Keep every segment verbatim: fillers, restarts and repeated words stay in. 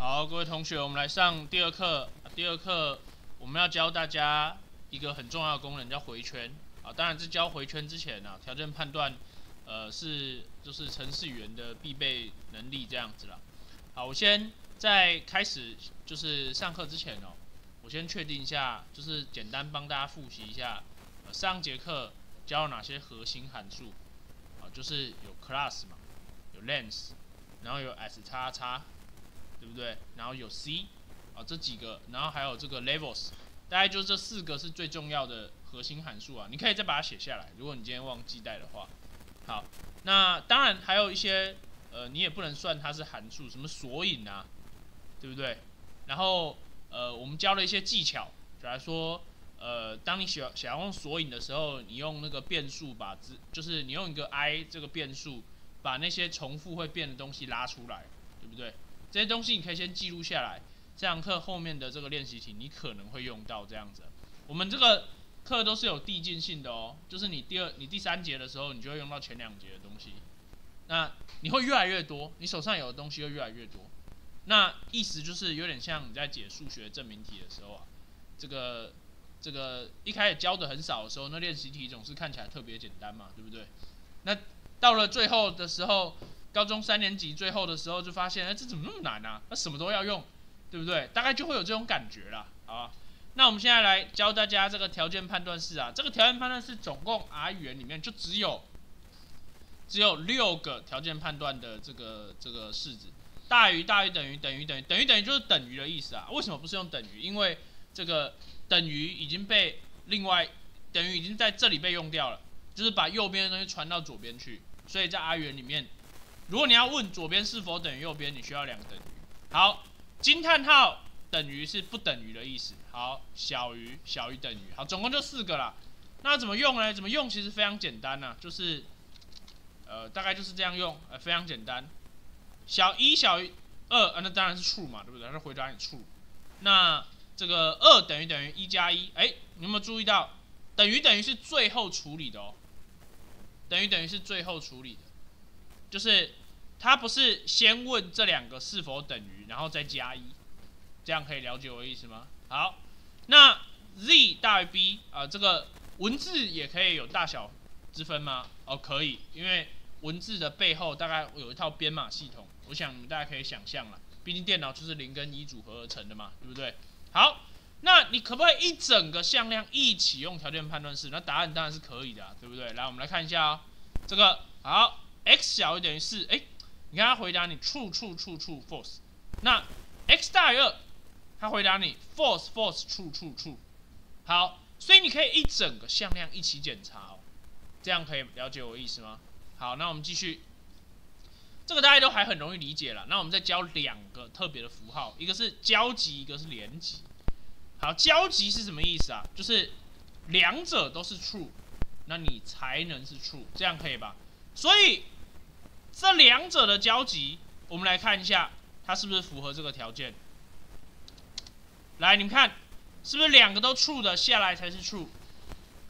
好，各位同学，我们来上第二课。第二课我们要教大家一个很重要的功能，叫回圈。啊，当然在教回圈之前啊，条件判断，呃，是就是程式语言的必备能力这样子啦。好，我先在开始就是上课之前哦，我先确定一下，就是简单帮大家复习一下，呃、上节课教了哪些核心函数。啊，就是有 class 嘛，有 length， 然后有 s 叉叉。 对不对？然后有 C， 啊、哦、这几个，然后还有这个 levels， 大概就这四个是最重要的核心函数啊。你可以再把它写下来，如果你今天忘记带的话。好，那当然还有一些呃，你也不能算它是函数，什么索引啊，对不对？然后呃，我们教了一些技巧，假如说呃，当你想想要用索引的时候，你用那个变数把只就是你用一个 i 这个变数把那些重复会变的东西拉出来，对不对？ 这些东西你可以先记录下来，这堂课后面的这个练习题你可能会用到这样子。我们这个课都是有递进性的哦，就是你第二、你第三节的时候，你就会用到前两节的东西。那你会越来越多，你手上有的东西会越来越多。那意思就是有点像你在解数学证明题的时候啊，这个这个一开始教的很少的时候，那练习题总是看起来特别简单嘛，对不对？那到了最后的时候。 高中三年级最后的时候就发现，哎、欸，这怎么那么难啊？那什么都要用，对不对？大概就会有这种感觉啦，好吧？那我们现在来教大家这个条件判断式啊。这个条件判断式总共 R 语言里面就只有只有六个条件判断的这个这个式子，大于大于等于等于等于等于等于就是等于的意思啊。为什么不是用等于？因为这个等于已经被另外等于已经在这里被用掉了，就是把右边的东西传到左边去，所以在 R 语言里面。 如果你要问左边是否等于右边，你需要两个等于。好，惊叹号等于是不等于的意思。好，小于小于等于。好，总共就四个啦。那怎么用呢？怎么用其实非常简单呐、啊，就是呃大概就是这样用，呃非常简单。小一小于二、啊，那当然是 true 嘛，对不对？那回答你 true。那这个二等于等于一加一，哎，你有没有注意到？等于等于是最后处理的哦，等于等于是最后处理的，就是。 他不是先问这两个是否等于，然后再加一，这样可以了解我的意思吗？好，那 z 大于 b 啊、呃，这个文字也可以有大小之分吗？哦，可以，因为文字的背后大概有一套编码系统，我想你们大家可以想象了，毕竟电脑就是零跟一组合而成的嘛，对不对？好，那你可不可以一整个向量一起用条件判断式？那答案当然是可以的、啊，对不对？来，我们来看一下哦，这个好 ，x 小于等于四，哎。 你看他回答你 true true true true false， 那 x 大于二，他回答你 false false true true true， 好，所以你可以一整个向量一起检查哦，这样可以了解我的意思吗？好，那我们继续，这个大家都还很容易理解了。那我们再教两个特别的符号，一个是交集，一个是连集。好，交集是什么意思啊？就是两者都是 true， 那你才能是 true， 这样可以吧？所以。 这两者的交集，我们来看一下，它是不是符合这个条件？来，你们看，是不是两个都 true 的下来才是 true？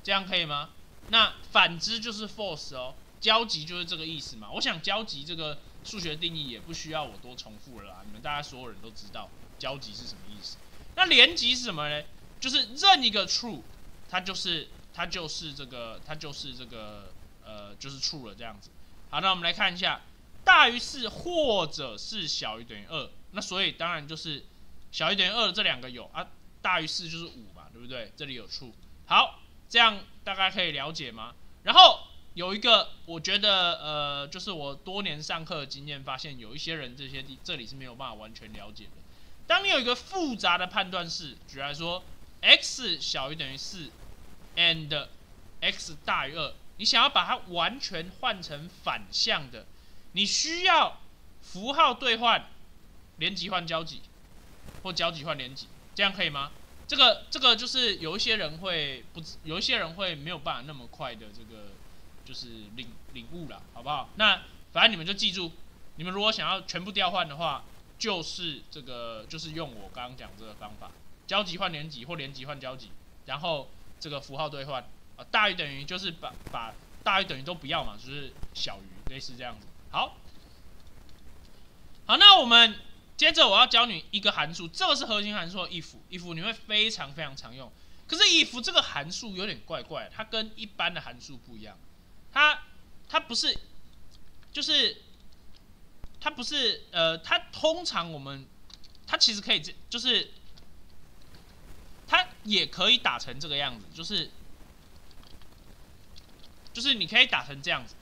这样可以吗？那反之就是 false 哦，交集就是这个意思嘛。我想交集这个数学定义也不需要我多重复了啦，你们大家所有人都知道交集是什么意思。那连集是什么呢？就是任一个 true， 它就是它就是这个它就是这个呃就是 true 了这样子。 好，那我们来看一下，大于四或者是小于等于二，那所以当然就是小于等于二的这两个有啊，大于四就是五嘛，对不对？这里有 true。好，这样大概可以了解吗？然后有一个，我觉得呃，就是我多年上课的经验发现，有一些人这些地这里是没有办法完全了解的。当你有一个复杂的判断式，举例来说 ，x 小于等于四 ，and x 大于二。 你想要把它完全换成反向的，你需要符号兑换，连集换交集，或交集换连集，这样可以吗？这个这个就是有一些人会不，有一些人会没有办法那么快的这个就是领领悟啦，好不好？那反正你们就记住，你们如果想要全部调换的话，就是这个就是用我刚刚讲这个方法，交集换连集或连集换交集，然后这个符号兑换。 大于等于就是把把大于等于都不要嘛，就是小于类似这样子。好，好，那我们接着我要教你一个函数，这个是核心函数的 if if 你会非常非常常用。可是 if 这个函数有点怪怪，它跟一般的函数不一样，它它不是就是它不是呃它通常我们它其实可以就是它也可以打成这个样子，就是就是你可以打成这样子，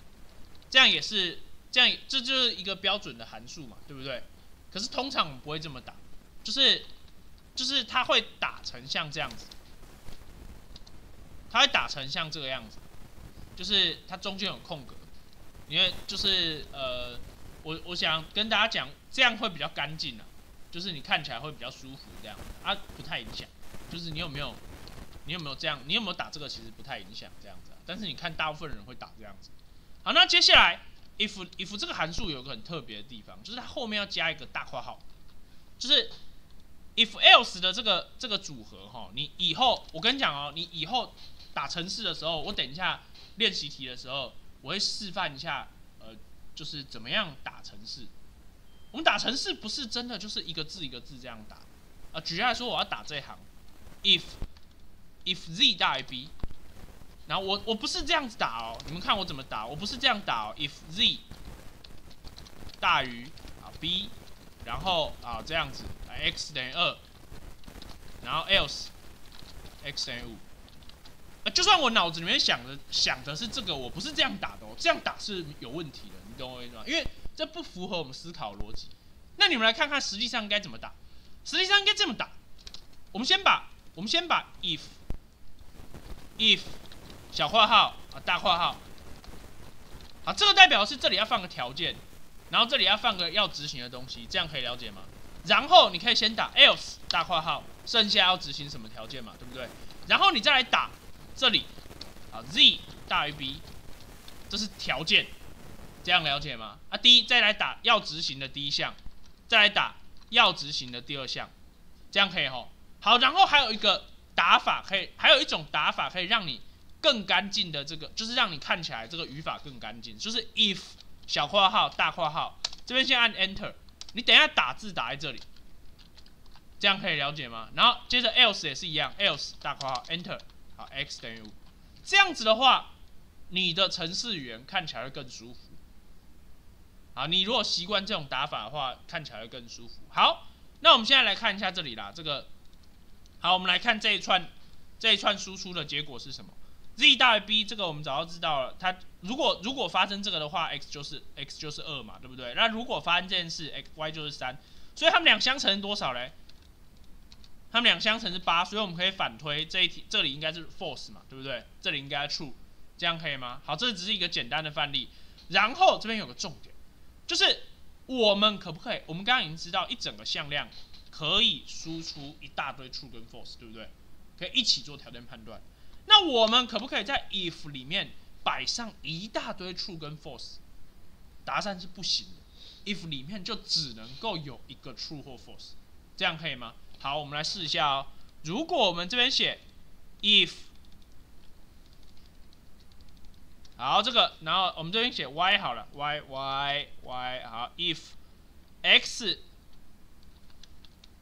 这样也是。 这样，这就是一个标准的函数嘛，对不对？可是通常我们不会这么打，就是就是它会打成像这样子，它会打成像这个样子，就是它中间有空格，因为就是呃，我我想跟大家讲，这样会比较干净啊，就是你看起来会比较舒服这样啊，不太影响，就是你有没有你有没有这样，你有没有打这个其实不太影响这样子啊，但是你看大部分人会打这样子。好，那接下来。 if if 这个函数有个很特别的地方，就是它后面要加一个大括号，就是 if else 的这个这个组合哈，你以后我跟你讲哦，你以后打程式的时候，我等一下练习题的时候，我会示范一下，呃，就是怎么样打程式。我们打程式不是真的就是一个字一个字这样打，啊，举例来说，我要打这一行 ，if if z 大于 b。 然后我我不是这样子打哦，你们看我怎么打，我不是这样打哦。if z 大于啊 b， 然后啊这样子 ，x 等于 二， 然后 else x 等于 五。啊，就算我脑子里面想的想的是这个，我不是这样打的哦，这样打是有问题的，你懂我意思吗？因为这不符合我们思考逻辑。那你们来看看实际上该怎么打，实际上应该这么打。我们先把我们先把 if if 小括号啊，大括号，好，这个代表是这里要放个条件，然后这里要放个要执行的东西，这样可以了解吗？然后你可以先打 else 大括号，剩下要执行什么条件嘛，对不对？然后你再来打这里，啊 z 大于 b， 这是条件，这样了解吗？啊，第一再来打要执行的第一项，再来打要执行的第二项，这样可以吼。好，然后还有一个打法可以，还有一种打法可以让你。 更干净的这个，就是让你看起来这个语法更干净。就是 if 小括号大括号，这边先按 enter， 你等一下打字打在这里，这样可以了解吗？然后接着 else 也是一样 ，else 大括号 enter， 好 x 等于 五， 这样子的话，你的程式语言看起来会更舒服。好，你如果习惯这种打法的话，看起来会更舒服。好，那我们现在来看一下这里啦，这个，好，我们来看这一串这一串输出的结果是什么。 z 大于 b 这个我们早就知道了，它如果如果发生这个的话 ，x 就是 x 就是二嘛，对不对？那如果发生这件事 ，x y 就是三，所以它们俩相乘多少嘞？它们俩相乘是八，所以我们可以反推这一题，这里应该是 false 嘛，对不对？这里应该 true， 这样可以吗？好，这只是一个简单的范例。然后这边有个重点，就是我们可不可以？我们刚刚已经知道一整个向量可以输出一大堆 true 跟 false， 对不对？可以一起做条件判断。 那我们可不可以在 if 里面摆上一大堆 true 跟 false？ 答案是不行的 ，if 里面就只能够有一个 true 或 false， 这样可以吗？好，我们来试一下哦。如果我们这边写 if， 好，这个，然后我们这边写 y 好了 ，y y y， 好 ，if x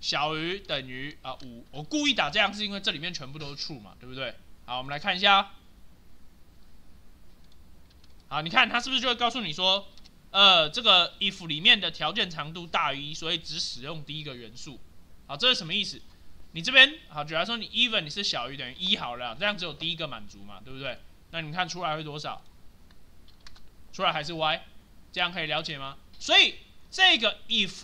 小于等于啊 五， 我故意打这样是因为这里面全部都是 true 嘛，对不对？ 好，我们来看一下、哦。好，你看它是不是就会告诉你说，呃，这个 if 里面的条件长度大于一，所以只使用第一个元素。好，这是什么意思？你这边好，假如说你 even 你是小于等于一好了，这样只有第一个满足嘛，对不对？那你看出来会多少？出来还是 y， 这样可以了解吗？所以这个 if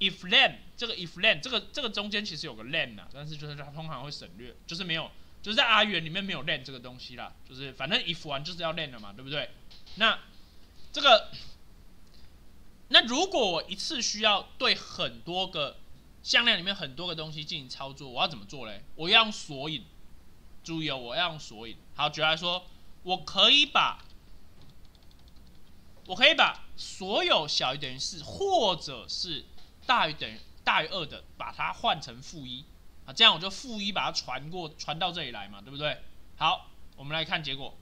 if then 这个 if then 这个这个中间其实有个 then 啊，但是就是它通常会省略，就是没有。 就是在 R 语言里面没有 len 这个东西啦，就是反正 if 完就是要 len 了嘛，对不对？那这个，那如果我一次需要对很多个向量里面很多个东西进行操作，我要怎么做嘞？我要用索引，注意哦，我要用索引。好，举例来说，我可以把，我可以把所有小于等于四或者是大于等于大于二的，把它换成负一。 啊，这样我就负一把它传过，传到这里来嘛，对不对？好，我们来看结果。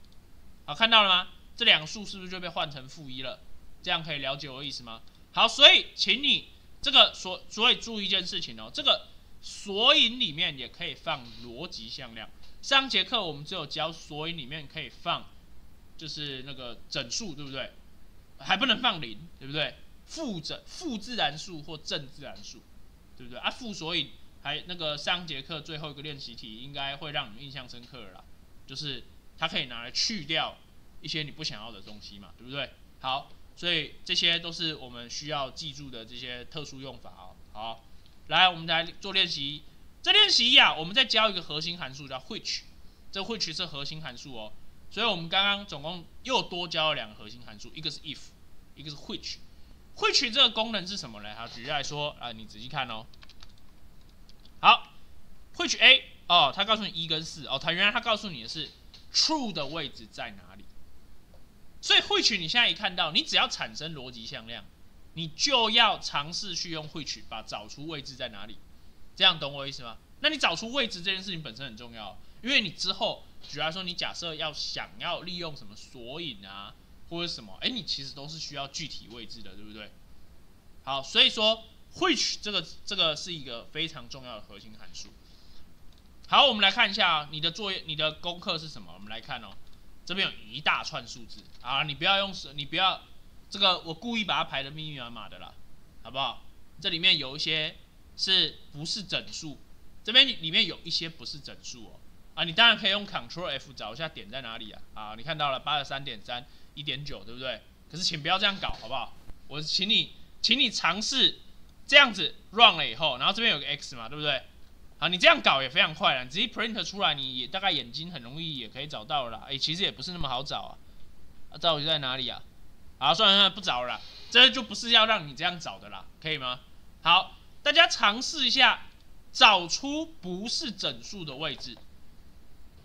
好，看到了吗？这两个数是不是就被换成负一了？这样可以了解我的意思吗？好，所以请你这个所所以注意一件事情哦，这个索引里面也可以放逻辑向量。上节课我们只有教索引里面可以放，就是那个整数，对不对？还不能放零，对不对？负整负自然数或正自然数，对不对？啊，负索引还那个上节课最后一个练习题应该会让你们印象深刻了啦，就是它可以拿来去掉一些你不想要的东西嘛，对不对？好。 所以这些都是我们需要记住的这些特殊用法哦。好，来我们来做练习。这练习一啊，我们再教一个核心函数叫 which， 这 which 是核心函数哦。所以我们刚刚总共又多教了两个核心函数，一个是 if， 一个是 which。which 这个功能是什么呢？好，举例来说啊，你仔细看哦。好 ，which a 哦，它告诉你一跟四哦，它原来它告诉你的是 true 的位置在哪里。 所以 which 你现在一看到，你只要产生逻辑向量，你就要尝试去用 which 把找出位置在哪里，这样懂我意思吗？那你找出位置这件事情本身很重要，因为你之后，举例说你假设要想要利用什么索引啊，或者什么，哎、欸，你其实都是需要具体位置的，对不对？好，所以说 which 这个这个是一个非常重要的核心函数。好，我们来看一下你的作业，你的功课是什么？我们来看哦。 这边有一大串数字啊，你不要用，你不要这个，我故意把它排的密密麻麻的啦，好不好？这里面有一些是不是整数？这边里面有一些不是整数哦，啊，你当然可以用 control F 找一下点在哪里啊，啊，你看到了 八十三点三 一点九 对不对？可是请不要这样搞，好不好？我请你，请你尝试这样子 run 了以后，然后这边有个 x 嘛，对不对？ 啊，你这样搞也非常快了，你直接 print 出来，你也大概眼睛很容易也可以找到了啦。哎、欸，其实也不是那么好找啊，啊，到底在哪里啊？好，算了算了，不找了啦，这就不是要让你这样找的啦，可以吗？好，大家尝试一下找出不是整数的位置，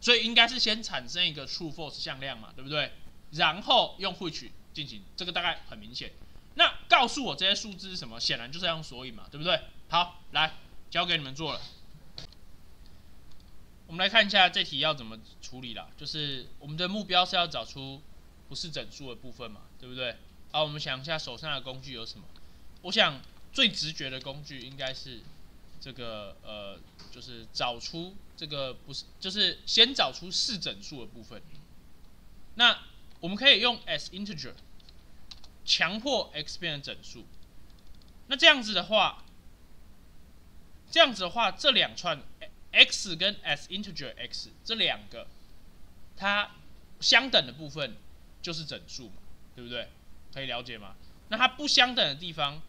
所以应该是先产生一个 true false 向量嘛，对不对？然后用 which 进行，这个大概很明显。那告诉我这些数字是什么？显然就是要用索引嘛，对不对？好，来交给你们做了。 我们来看一下这题要怎么处理啦，就是我们的目标是要找出不是整数的部分嘛，对不对？啊，我们想一下手上的工具有什么？我想最直觉的工具应该是这个呃，就是找出这个不是，就是先找出是整数的部分。那我们可以用 as integer 强迫 x 变成整数。那这样子的话，这样子的话，这两串。 x 跟 as integer x 这两个，它相等的部分就是整数嘛，对不对？可以了解吗？那它不相等的地方，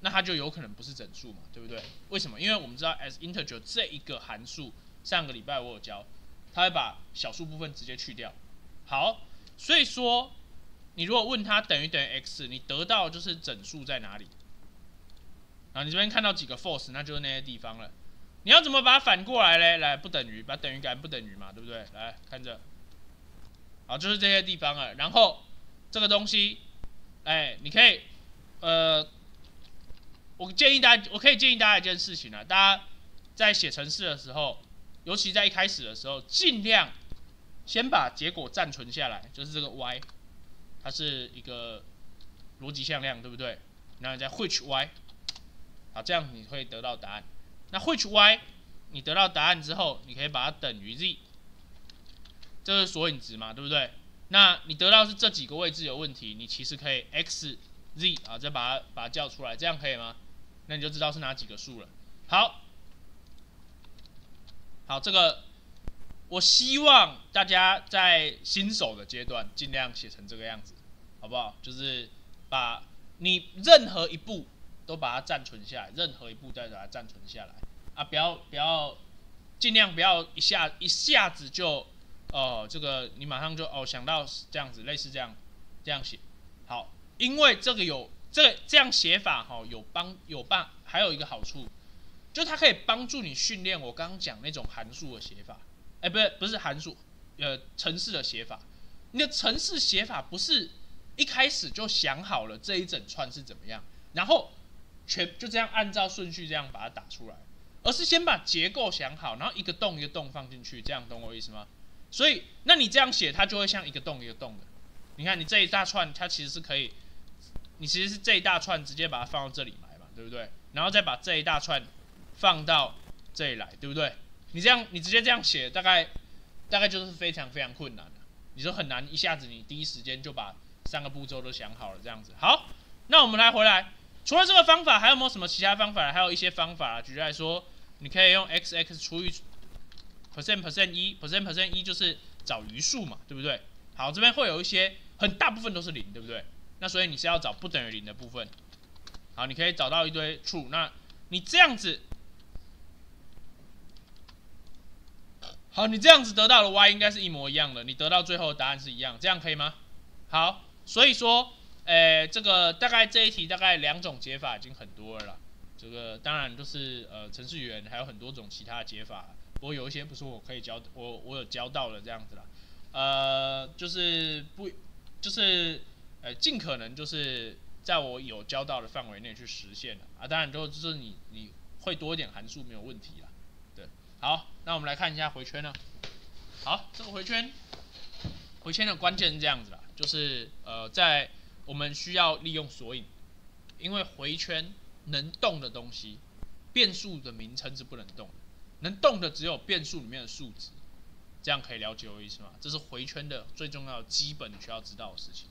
那它就有可能不是整数嘛，对不对？为什么？因为我们知道 as integer 这一个函数，上个礼拜我有教，它会把小数部分直接去掉。好，所以说你如果问它等于等于 x， 你得到就是整数在哪里？然后你这边看到几个 false， 那就是那些地方了。 你要怎么把它反过来嘞？来，不等于，把等于改不等于嘛，对不对？来看着，好，就是这些地方了。然后这个东西，哎，你可以，呃，我建议大家，我可以建议大家一件事情啊，大家在写程式的时候，尤其在一开始的时候，尽量先把结果暂存下来，就是这个 y， 它是一个逻辑向量，对不对？然后你再 which y， 好，这样你会得到答案。 那 which y， 你得到答案之后，你可以把它等于 z， 这是索引值嘛，对不对？那你得到是这几个位置有问题，你其实可以 x z 啊，再把它把它叫出来，这样可以吗？那你就知道是哪几个数了。好，好，这个我希望大家在新手的阶段尽量写成这个样子，好不好？就是把你任何一步。 都把它暂存下来，任何一步再把它暂存下来啊！不要不要，尽量不要一下一下子就哦、呃，这个你马上就哦想到这样子，类似这样这样写好，因为这个有这个、这样写法哈、哦，有帮有帮，还有一个好处，就它可以帮助你训练我刚刚讲那种函数的写法，哎，不是不是函数，呃，程式的写法，你的程式写法不是一开始就想好了这一整串是怎么样，然后。 全就这样按照顺序这样把它打出来，而是先把结构想好，然后一个洞一个洞放进去，这样懂我意思吗？所以，那你这样写，它就会像一个洞一个洞的。你看，你这一大串，它其实是可以，你其实是这一大串直接把它放到这里来嘛，对不对？然后再把这一大串放到这里来，对不对？你这样，你直接这样写，大概大概就是非常非常困难的，你就很难一下子你第一时间就把三个步骤都想好了这样子。好，那我们来回来，除了这个方法，还有没有什么其他方法？还有一些方法，举例来说，你可以用 x x 除以 percent percent 一 percent percent 一就是找余数嘛，对不对？好，这边会有一些很大部分都是零，对不对？那所以你是要找不等于零的部分。好，你可以找到一堆 true， 那你这样子，好，你这样子得到的 y 应该是一模一样的，你得到最后的答案是一样，这样可以吗？好，所以说，诶、欸，这个大概这一题大概两种解法已经很多了啦，这个当然就是呃程序员还有很多种其他的解法，不过有一些不是我可以教，我我有教到了这样子啦，呃，就是不就是呃尽可能就是。在我有教到的范围内去实现了啊，当然就就是你你会多一点函数没有问题啦，对，好，那我们来看一下回圈呢，好，这个回圈，回圈的关键是这样子啦，就是呃在我们需要利用索引，因为回圈能动的东西，变数的名称是不能动的，能动的只有变数里面的数值，这样可以了解我意思吗？这是回圈的最重要的基本你需要知道的事情。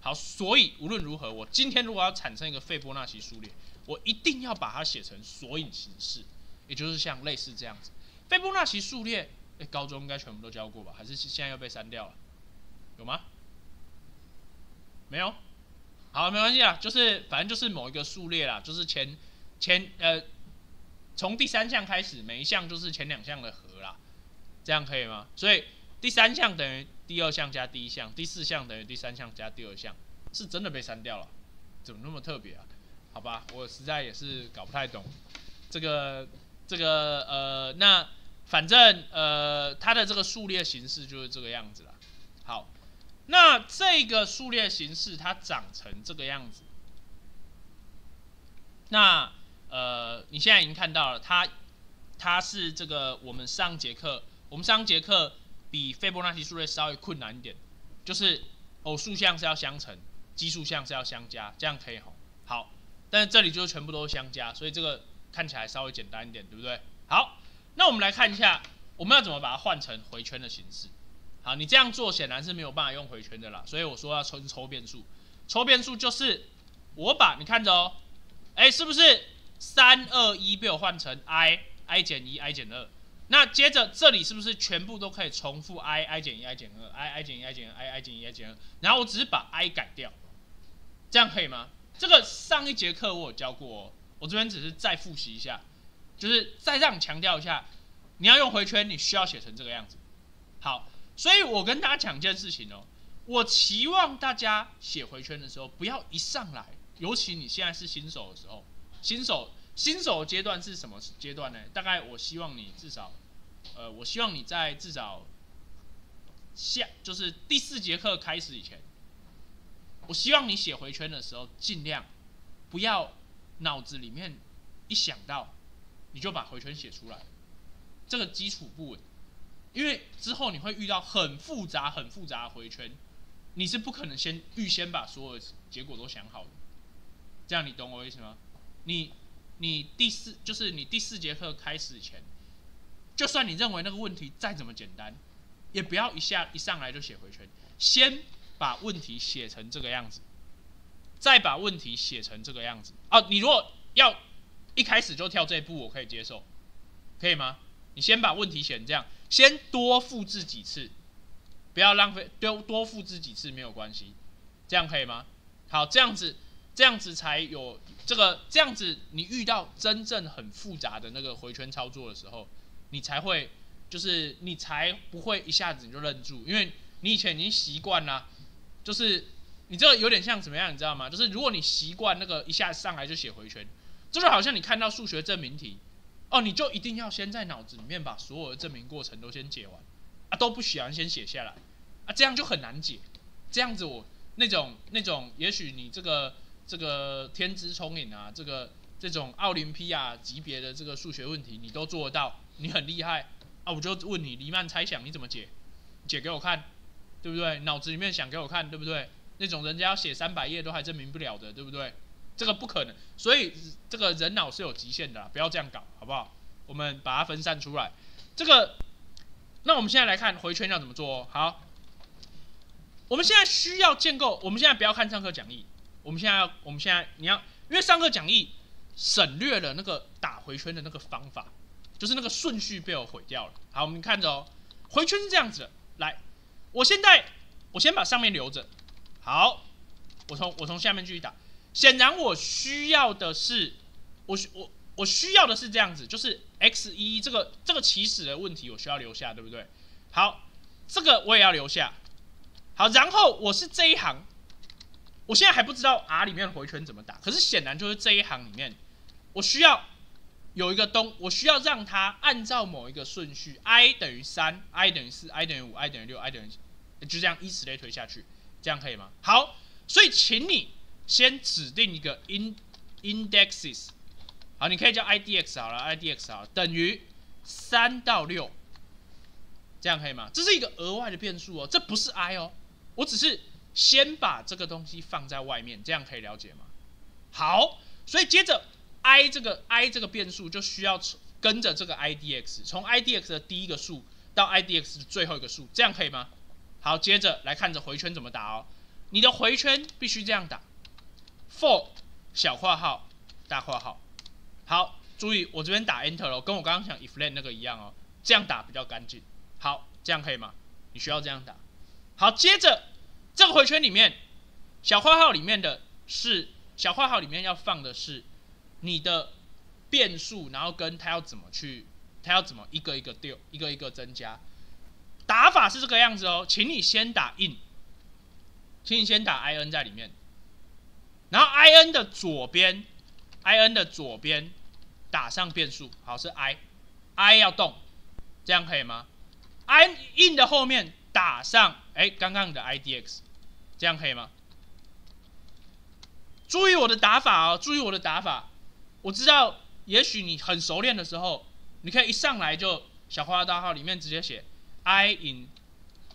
好，所以无论如何，我今天如果要产生一个斐波那契数列，我一定要把它写成索引形式，也就是像类似这样子。斐波那契数列，哎，高中应该全部都教过吧？还是现在又被删掉了？有吗？没有？好，没关系啦，就是反正就是某一个数列啦，就是前前呃，从第三项开始，每一项就是前两项的和啦，这样可以吗？所以第三项等于。第二项加第一项，第四项等于第三项加第二项，是真的被删掉了，怎么那么特别啊？好吧，我实在也是搞不太懂这个这个呃，那反正呃，它的这个数列形式就是这个样子啦。好，那这个数列形式它长成这个样子，那呃，你现在已经看到了，它它是这个我们上节课，我们上节课。比斐波那契数列稍微困难一点，就是偶数项是要相乘，奇数项是要相加，这样可以吼。好，但是这里就是全部都是相加，所以这个看起来稍微简单一点，对不对？好，那我们来看一下我们要怎么把它换成回圈的形式。好，你这样做显然是没有办法用回圈的啦，所以我说要抽抽变数，抽变数就是我把你看着哦，哎、欸，是不是三二一被我换成 i i 减一 i 减二？那接着这里是不是全部都可以重复 i i 减一 i 减二 i i 减一 i 减二 i i 减一 i 减二，然后我只是把 i 改掉，这样可以吗？这个上一节课我有教过哦，我这边只是再复习一下，就是再让你强调一下，你要用回圈，你需要写成这个样子。好，所以我跟大家讲一件事情哦，我期望大家写回圈的时候，不要一上来，尤其你现在是新手的时候，新手。新手阶段是什么阶段呢？大概我希望你至少，呃，我希望你在至少下就是第四节课开始以前，我希望你写回圈的时候，尽量不要脑子里面一想到你就把回圈写出来，这个基础不稳，因为之后你会遇到很复杂、很复杂的回圈，你是不可能先预先把所有的结果都想好的，这样你懂我意思吗？你。你第四就是你第四节课开始前，就算你认为那个问题再怎么简单，也不要一下一上来就写回圈，先把问题写成这个样子，再把问题写成这个样子。哦、啊，你如果要一开始就跳这一步，我可以接受，可以吗？你先把问题写成这样，先多复制几次，不要浪费，多多复制几次没有关系，这样可以吗？好，这样子。这样子才有这个，这样子你遇到真正很复杂的那个回圈操作的时候，你才会就是你才不会一下子你就愣住，因为你以前已经习惯了，就是你这个有点像怎么样，你知道吗？就是如果你习惯那个一下上来就写回圈，这就好像你看到数学证明题，哦，你就一定要先在脑子里面把所有的证明过程都先解完啊，都不喜欢先写下来啊，这样就很难解。这样子我那种那种，也许你这个。这个天资聪颖啊，这个这种奥林匹亚级别的这个数学问题，你都做得到，你很厉害啊！我就问你，黎曼猜想你怎么解？解给我看，对不对？脑子里面想给我看，对不对？那种人家要写三百页都还证明不了的，对不对？这个不可能。所以这个人脑是有极限的啦，不要这样搞，好不好？我们把它分散出来。这个，那我们现在来看回圈要怎么做哦。好，我们现在需要建构，我们现在不要看上课讲义，我们现在我们现在你要，因为上课讲义省略了那个打回圈的那个方法，就是那个顺序被我毁掉了。好，我们看着哦，回圈是这样子的，来，我现在我先把上面留着。好，我从我从下面继续打。显然我需要的是，我我我需要的是这样子，就是 x 一 这个这个起始的问题我需要留下，对不对？好，这个我也要留下。好，然后我是这一行，我现在还不知道 R 里面的回圈怎么打，可是显然就是这一行里面，我需要有一个东，我需要让它按照某一个顺序 ，i 等于三 ，i 等于四 ，i 等于五 ，i 等于六 ，i 等于就这样依此类推下去。这样可以吗？好，所以请你先指定一个 in indexes， 好，你可以叫 idx 好了 ，idx 好了，等于三到六，这样可以吗？这是一个额外的变数哦，这不是 i 哦，我只是先把这个东西放在外面，这样可以了解吗？好，所以接着 i 这个 i 这个变数就需要跟着这个 idx， 从 idx 的第一个数到 idx 的最后一个数，这样可以吗？好，接着来看着回圈怎么打哦。你的回圈必须这样打 ，for 小括号大括号。好，注意我这边打 enter 咯，跟我刚刚想 if len 那个一样哦。这样打比较干净。好，这样可以吗？你需要这样打。好，接着这个回圈里面，小括号里面的是小括号里面要放的是你的变数，然后跟它要怎么去，它要怎么一个一个丢，一个一个增加。打法是这个样子哦，请你先打 in， 请你先打 in 在里面，然后 in 的左边 ，in 的左边打上变数，好是 i，i 要动，这样可以吗 ？i in 的后面打上哎刚刚的 idx， 这样可以吗？注意我的打法哦，注意我的打法，我知道也许你很熟练的时候，你可以一上来就小括号大号里面直接写。i in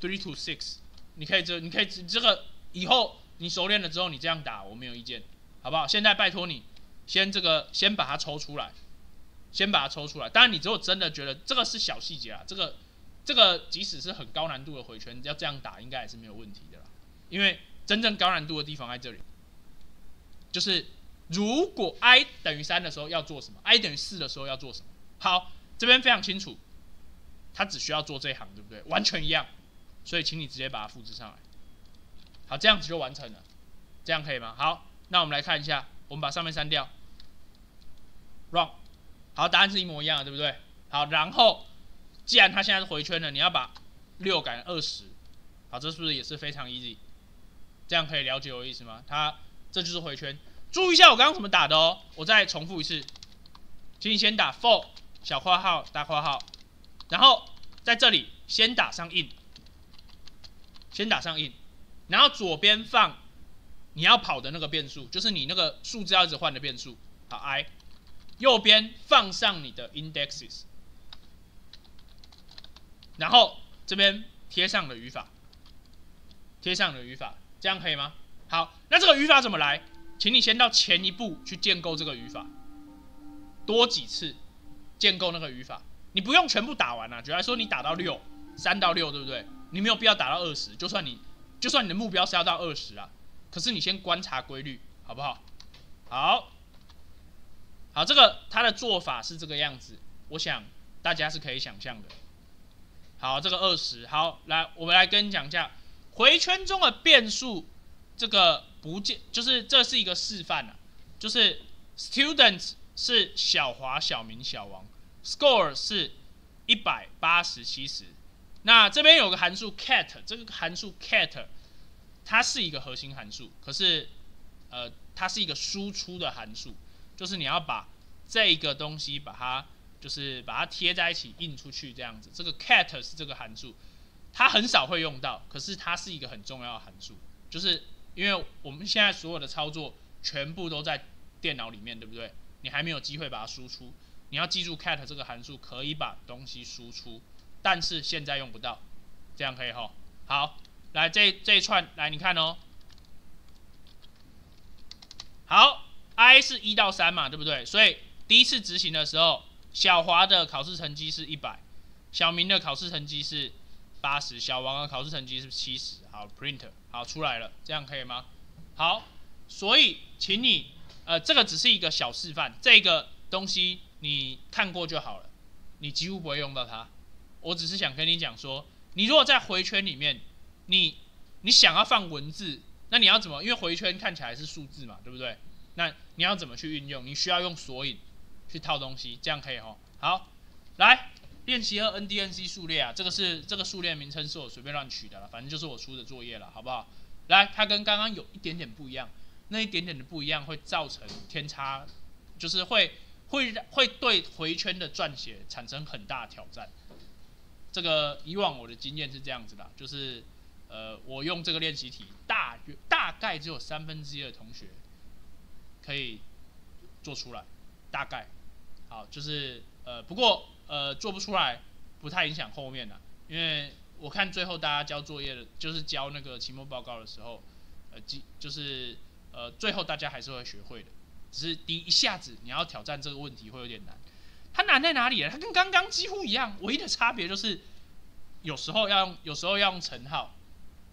three to six， 你可以这，你可以这个以后你熟练了之后，你这样打我没有意见，好不好？现在拜托你，先这个先把它抽出来，先把它抽出来。当然，你只有真的觉得这个是小细节啦，这个这个即使是很高难度的回圈，要这样打应该也是没有问题的啦。因为真正高难度的地方在这里，就是如果 i 等于三的时候要做什么 ，i 等于四的时候要做什么。好，这边非常清楚。他只需要做这一行，对不对？完全一样，所以请你直接把它复制上来。好，这样子就完成了，这样可以吗？好，那我们来看一下，我们把上面删掉 ，run。好，答案是一模一样的，对不对？好，然后既然它现在是回圈了，你要把六改成二十，好，这是不是也是非常 easy？ 这样可以了解我的意思吗？它这就是回圈。注意一下我刚刚怎么打的哦，我再重复一次，请你先打 for 小括号大括号。然后在这里先打上 in， 先打上 in， 然后左边放你要跑的那个变数，就是你那个数字要一直换的变数，好 i， 右边放上你的 indexes， 然后这边贴上了语法，贴上了语法，这样可以吗？好，那这个语法怎么来？请你先到前一步去建构这个语法，多几次建构那个语法。你不用全部打完啊，举例来说你打到六，三到六，对不对？你没有必要打到二十，就算你，就算你的目标是要到二十啊，可是你先观察规律，好不好？好，好，这个它的做法是这个样子，我想大家是可以想象的。好，这个二十，好，来，我们来跟你讲一下回圈中的变数，这个不见，就是这是一个示范啊，就是 students 是小华、小明、小王。score 是一百八十、七十，那这边有个函数 cat， 这个函数 cat 它是一个核心函数，可是呃它是一个输出的函数，就是你要把这个东西把它就是把它贴在一起印出去这样子。这个 cat 是这个函数，它很少会用到，可是它是一个很重要的函数，就是因为我们现在所有的操作全部都在电脑里面，对不对？你还没有机会把它输出。你要记住 cat 这个函数可以把东西输出，但是现在用不到，这样可以吼。好，来这这一串来你看哦。好， I 是一到三嘛，对不对？所以第一次执行的时候，小华的考试成绩是一百，小明的考试成绩是八十，小王的考试成绩是七十。好 ，print 好出来了，这样可以吗？好，所以请你呃，这个只是一个小示范，这个东西你看过就好了，你几乎不会用到它。我只是想跟你讲说，你如果在回圈里面，你你想要放文字，那你要怎么？因为回圈看起来是数字嘛，对不对？那你要怎么去运用？你需要用索引去套东西，这样可以吼。好，来练习二 N D N C 数列啊，这个是这个数列名称是我随便乱取的了，反正就是我出的作业了，好不好？来，它跟刚刚有一点点不一样，那一点点的不一样会造成天差，就是会会会对回圈的撰写产生很大挑战。这个以往我的经验是这样子的，就是呃，我用这个练习题，大约大概只有三分之一的同学可以做出来，大概，好，就是呃，不过呃做不出来不太影响后面的，因为我看最后大家交作业的，就是交那个期末报告的时候，呃，就是呃最后大家还是会学会的，只是第一下子你要挑战这个问题会有点难。它难在哪里呢？它跟刚刚几乎一样，唯一的差别就是有时候要用，有时候要用乘号，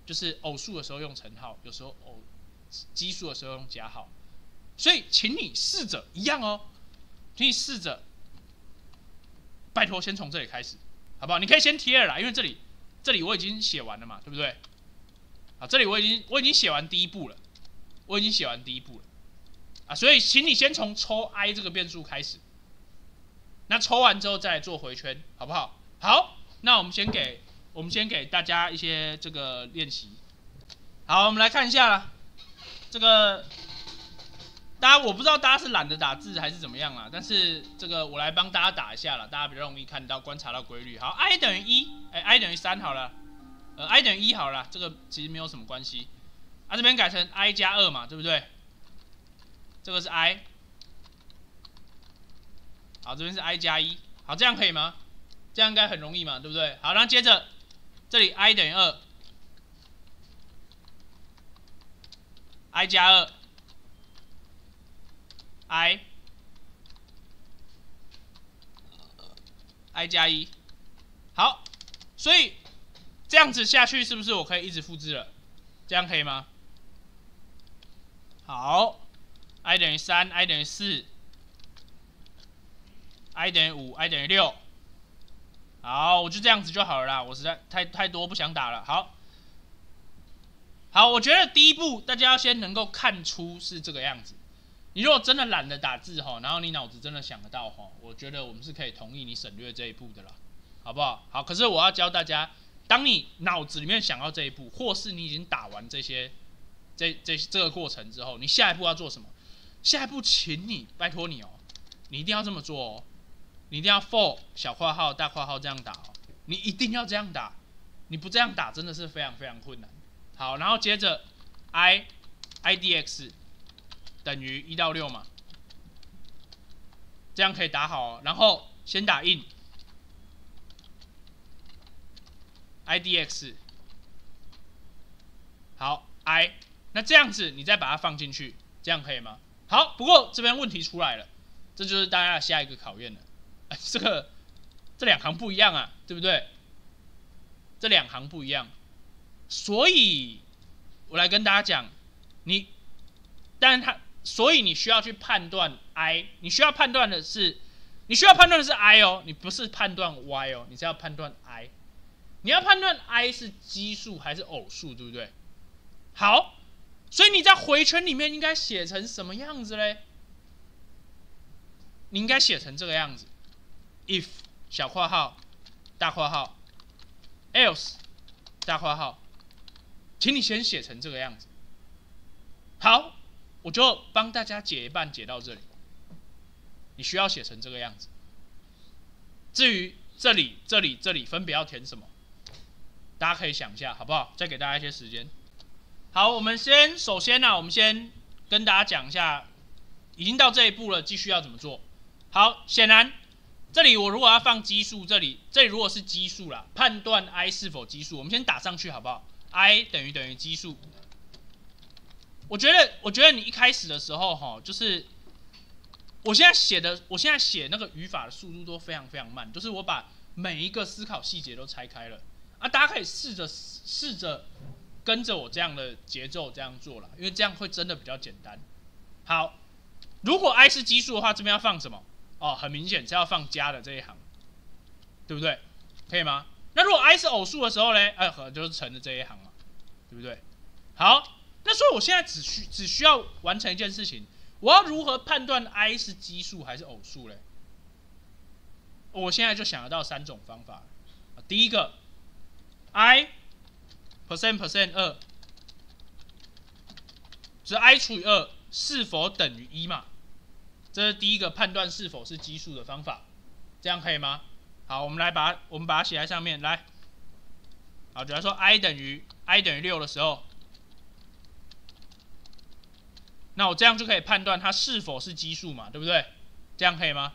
就是偶数的时候用乘号，有时候偶奇数的时候用加号。所以，请你试着一样哦，请你试着，拜托先从这里开始，好不好？你可以先贴了啦，因为这里这里我已经写完了嘛，对不对？啊，这里我已经我已经写完第一步了，我已经写完第一步了，啊，所以请你先从抽 i 这个变数开始。那抽完之后再来做回圈，好不好？好，那我们先给我们先给大家一些这个练习。好，我们来看一下啦。这个大家我不知道大家是懒得打字还是怎么样啦，但是这个我来帮大家打一下啦，大家比较容易看到观察到规律。好 ，i 等于一，哎 ，i 等于三好了，呃 ，i 等于一好了，这个其实没有什么关系。啊，这边改成 i 加二嘛，对不对？这个是 i。好，这边是 i 加一，好，这样可以吗？这样应该很容易嘛，对不对？好，然后接着这里 i 等于二 ，i 加二 ，i， i 加一，好，所以这样子下去是不是我可以一直复制了？这样可以吗？好 ，i 等于三 ，i 等于四。i 等于五 ，i 等于六，好，我就这样子就好了啦。我实在太太多不想打了。好，好，我觉得第一步大家要先能够看出是这个样子。你如果真的懒得打字吼，然后你脑子真的想得到吼，我觉得我们是可以同意你省略这一步的啦，好不好？好，可是我要教大家，当你脑子里面想到这一步，或是你已经打完这些这这这个过程之后，你下一步要做什么？下一步，请你拜托你哦，你一定要这么做哦。你一定要 for 小括号大括号这样打哦，你一定要这样打，你不这样打真的是非常非常困难。好，然后接着 i i d x 等于一到六嘛，这样可以打好哦。然后先打 in i d x 好 i， 那这样子你再把它放进去，这样可以吗？好，不过这边问题出来了，这就是大家的下一个考验了。这个这两行不一样啊，对不对？这两行不一样，所以我来跟大家讲，你，但是它，所以你需要去判断 i， 你需要判断的是，你需要判断的是 i 哦，你不是判断 y 哦，你是要判断 i， 你要判断 i 是奇数还是偶数，对不对？好，所以你在回圈里面应该写成什么样子嘞？你应该写成这个样子。if 小括号大括号 else 大括号，请你先写成这个样子。好，我就帮大家解一半，解到这里。你需要写成这个样子。至于这里、这里、这里分别要填什么，大家可以想一下，好不好？再给大家一些时间。好，我们先首先呢、啊，我们先跟大家讲一下，已经到这一步了，继续要怎么做。好，显然。这里我如果要放奇数，这里这里如果是奇数啦，判断 i 是否奇数，我们先打上去好不好 ？i 等于等于奇数。我觉得，我觉得你一开始的时候哈，就是我现在写的，我现在写那个语法的速度都非常非常慢，就是我把每一个思考细节都拆开了啊，大家可以试着试着跟着我这样的节奏这样做啦，因为这样会真的比较简单。好，如果 i 是奇数的话，这边要放什么？哦，很明显是要放加的这一行，对不对？可以吗？那如果 i 是偶数的时候呢？哎、呃，就是乘的这一行嘛，对不对？好，那所以我现在只需只需要完成一件事情，我要如何判断 i 是奇数还是偶数嘞？我现在就想得到三种方法。第一个 ，i percent percent 二，就是 i 除以二是否等于一嘛？这是第一个判断是否是奇数的方法，这样可以吗？好，我们来把我们把它写在上面来。好，假如说 i 等于 i 等于六的时候，那我这样就可以判断它是否是奇数嘛，对不对？这样可以吗？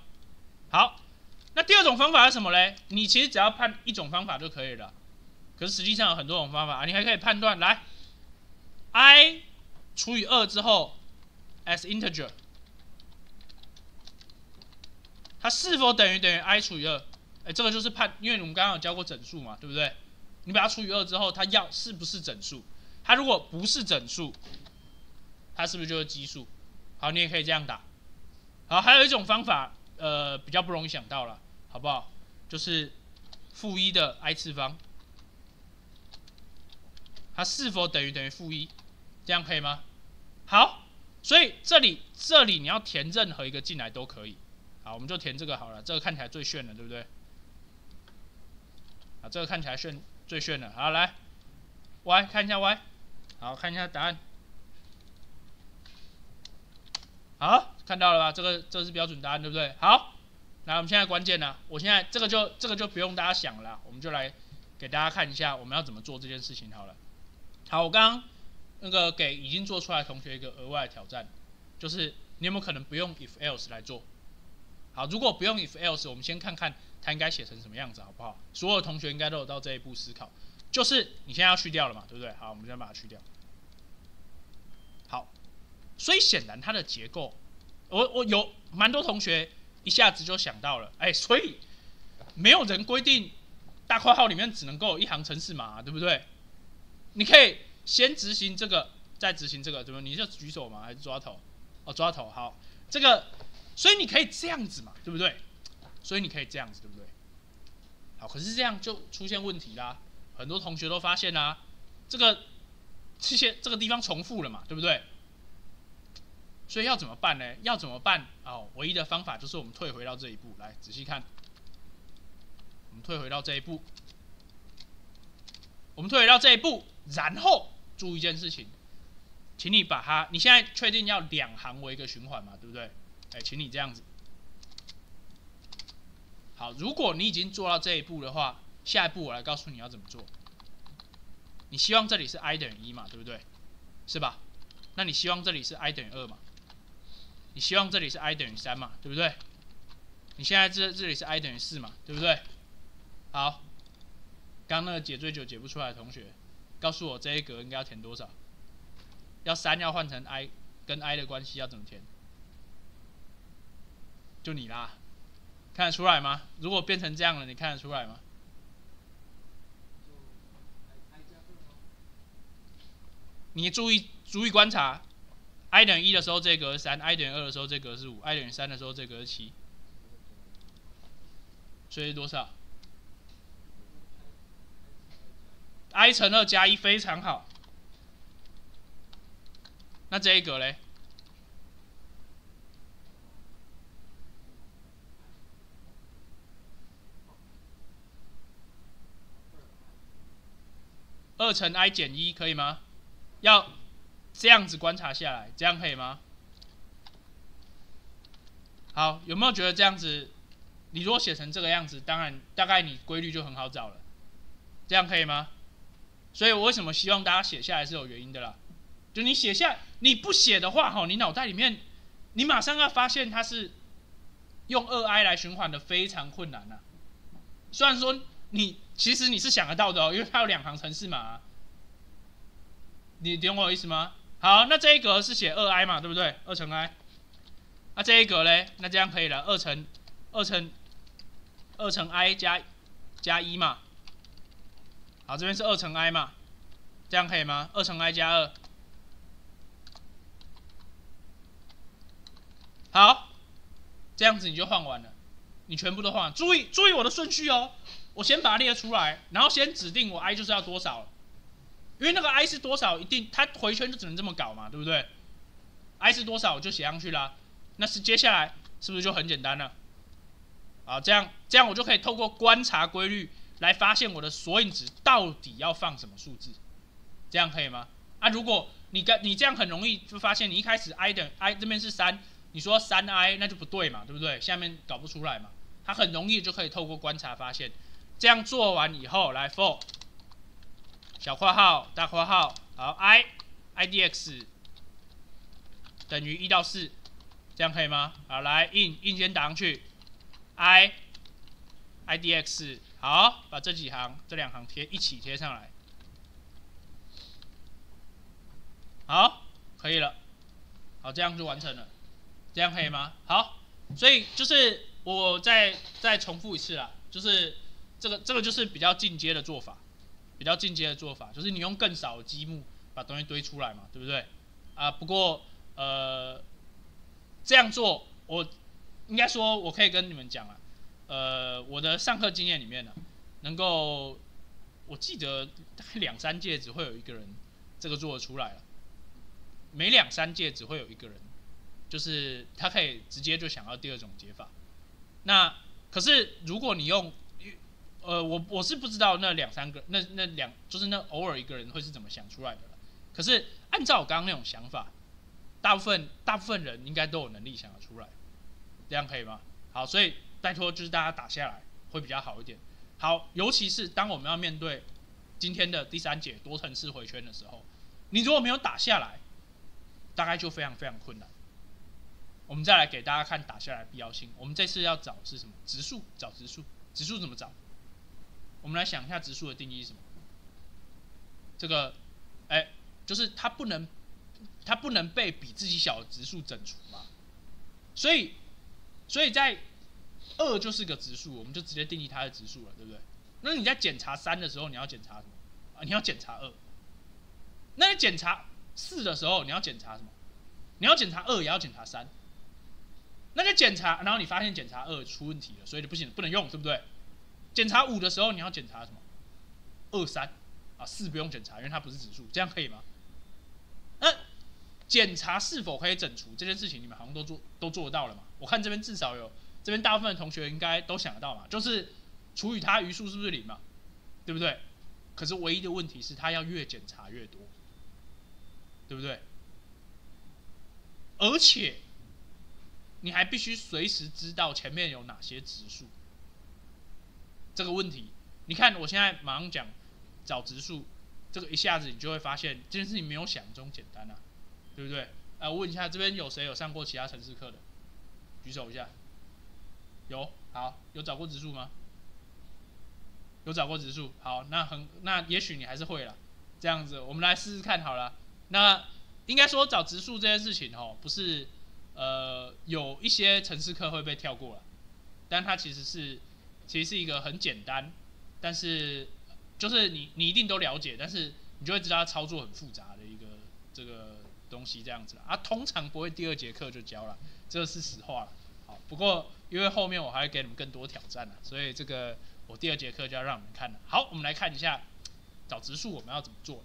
好，那第二种方法是什么嘞？你其实只要判一种方法就可以了，可是实际上有很多种方法，你还可以判断来 i 除以二之后 as integer。它是否等于等于 i 除以 二？ 哎，这个就是判，因为我们刚刚有教过整数嘛，对不对？你把它除以二之后，它要是不是整数？它如果不是整数，它是不是就是奇数？好，你也可以这样打。好，还有一种方法，呃，比较不容易想到了，好不好？就是负一的 i 次方，它是否等于等于负一？这样可以吗？好，所以这里这里你要填任何一个进来都可以。好，我们就填这个好了，这个看起来最炫了，对不对？啊，这个看起来炫最炫了。好，来 ，y 看一下 y， 好，看一下答案。好，看到了吧？这个这是标准答案，对不对？好，那我们现在关键呢？我现在这个就这个就不用大家想了啦，我们就来给大家看一下我们要怎么做这件事情好了。好，我刚刚那个给已经做出来的同学一个额外的挑战，就是你有没有可能不用 if else 来做？好，如果不用 if else， 我们先看看它应该写成什么样子，好不好？所有同学应该都有到这一步思考，就是你现在要去掉了嘛，对不对？好，我们先把它去掉。好，所以显然它的结构，我我有蛮多同学一下子就想到了，哎、欸，所以没有人规定大括号里面只能够有一行程式码、啊，对不对？你可以先执行这个，再执行这个，对不对？你就举手嘛，还是抓头？哦，抓头。好，这个。所以你可以这样子嘛，对不对？所以你可以这样子，对不对？好，可是这样就出现问题啦。很多同学都发现啦、啊，这个这些这个地方重复了嘛，对不对？所以要怎么办呢？要怎么办？哦，唯一的方法就是我们退回到这一步来，仔细看。我们退回到这一步，我们退回到这一步，然后注意一件事情，请你把它，你现在确定要两行为一个循环嘛，对不对？哎，请你这样子。好，如果你已经做到这一步的话，下一步我来告诉你要怎么做。你希望这里是 i 等于一嘛，对不对？是吧？那你希望这里是 i 等于二嘛？你希望这里是 i 等于三嘛，对不对？你现在这这里是 i 等于四嘛，对不对？好，刚那个解最久解不出来的同学，告诉我这一格应该要填多少？要三要换成 i， 跟 i 的关系要怎么填？就你啦，看得出来吗？如果变成这样了，你看得出来吗？你注意注意观察 ，i 等于一的时候这格是三 ，i 等于二的时候这格是五 ，i 等于三的时候这格是七，所以是多少 ？i 乘二加一非常好。那这一格嘞？二乘 i 减一可以吗？要这样子观察下来，这样可以吗？好，有没有觉得这样子？你如果写成这个样子，当然大概你规律就很好找了，这样可以吗？所以我为什么希望大家写下来是有原因的啦。就你写下，你不写的话，哈，你脑袋里面，你马上要发现它是用二 i 来循环的，非常困难啊。虽然说你。其实你是想得到的哦，因为它有两行程式码、啊，你懂我意思吗？好，那这一格是写 二 i 嘛，对不对？二乘 i，那、啊、这一格嘞，那这样可以了，二乘二乘二乘 i 加加一嘛。好，这边是二乘 i 嘛，这样可以吗？二乘 i 加二。好，这样子你就换完了，你全部都换。注意注意我的顺序哦，我先把它列出来，然后先指定我 i 就是要多少了，因为那个 i 是多少，一定它回圈就只能这么搞嘛，对不对？ i 是多少我就写上去啦、啊，那是接下来是不是就很简单了？好，这样这样我就可以透过观察规律来发现我的索引值到底要放什么数字，这样可以吗？啊，如果你跟你这样很容易就发现你一开始 i 等 i 这边是三，你说三 i 那就不对嘛，对不对？下面搞不出来嘛，它很容易就可以透过观察发现。这样做完以后，来 for 小括号大括号，好 i i dx。 等于一到四，这样可以吗？好，来 in in 先打上去 ，i i dx， 好，把这几行这两行贴一起贴上来，好，可以了，好，这样就完成了，这样可以吗？好，所以就是我再再重复一次啦，就是这个这个就是比较进阶的做法，比较进阶的做法就是你用更少的积木把东西堆出来嘛，对不对？啊，不过。 呃，这样做，我应该说，我可以跟你们讲啊，呃，我的上课经验里面呢、啊，能够，我记得大概两三届只会有一个人这个做得出来了，每两三届只会有一个人，就是他可以直接就想要第二种解法。那可是如果你用，呃，我我是不知道那两三个，那那两就是那偶尔一个人会是怎么想出来的了。可是按照我刚刚那种想法。 大部分大部分人应该都有能力想得出来，这样可以吗？好，所以拜托就是大家打下来会比较好一点。好，尤其是当我们要面对今天的第三节多层次回圈的时候，你如果没有打下来，大概就非常非常困难。我们再来给大家看打下来的必要性。我们这次要找的是什么？质数，找质数，质数怎么找？我们来想一下质数的定义是什么？这个，哎、欸，就是它不能。 它不能被比自己小的质数整除嘛，所以，所以在二就是个质数，我们就直接定义它的质数了，对不对？那你在检查三的时候，你要检查什么？啊，你要检查二。那你检查四的时候，你要检查什么？你要检查二，也要检查三。那你检查，然后你发现检查二出问题了，所以你不行，不能用，对不对？检查五的时候，你要检查什么？二三啊，四不用检查，因为它不是质数，这样可以吗？那、啊 检查是否可以整除这件事情，你们好像都做都做到了嘛？我看这边至少有，这边大部分的同学应该都想得到嘛，就是除以它余数是不是零嘛，对不对？可是唯一的问题是它要越检查越多，对不对？而且你还必须随时知道前面有哪些质数。这个问题，你看我现在马上讲找质数，这个一下子你就会发现这件事情没有想中简单啊。 对不对？啊，我问一下，这边有谁有上过其他程式课的？举手一下。有，好，有找过质数吗？有找过质数，好，那很，那也许你还是会啦。这样子，我们来试试看好了。那应该说找质数这件事情哦，不是，呃，有一些程式课会被跳过了，但它其实是，其实是一个很简单，但是就是你你一定都了解，但是你就会知道它操作很复杂的一个这个。 东西这样子啦，啊，通常不会第二节课就教了，这是实话了。好，不过因为后面我还会给你们更多挑战了，所以这个我第二节课就要让你们看了。好，我们来看一下找质数我们要怎么做。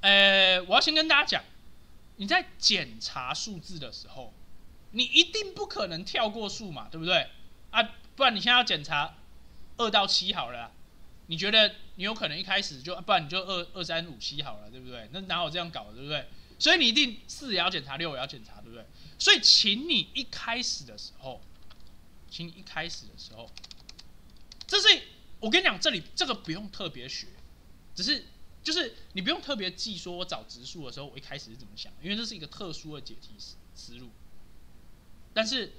呃，我要先跟大家讲，你在检查数字的时候，你一定不可能跳过数嘛，对不对？啊，不然你现在要检查二到七好了啦。 你觉得你有可能一开始就，不然你就二二三五七好了，对不对？那哪有这样搞的，对不对？所以你一定四也要检查，六也要检查，对不对？所以，请你一开始的时候，请你一开始的时候，这是我跟你讲，这里这个不用特别学，只是就是你不用特别记，说我找质数的时候我一开始是怎么想，因为这是一个特殊的解题思路。但是，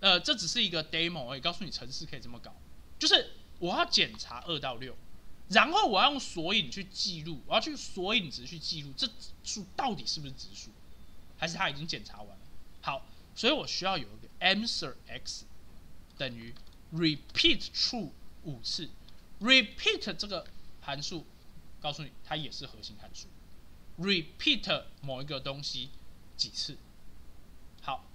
呃，这只是一个 demo 而已，告诉你程式可以这么搞，就是。 我要检查二到六，然后我要用索引去记录，我要去索引值去记录这数到底是不是质数，还是他已经检查完了？好，所以我需要有一个 answer x 等于 repeat true 五次 ，repeat 这个函数告诉你它也是核心函数 ，repeat 某一个东西几次。好，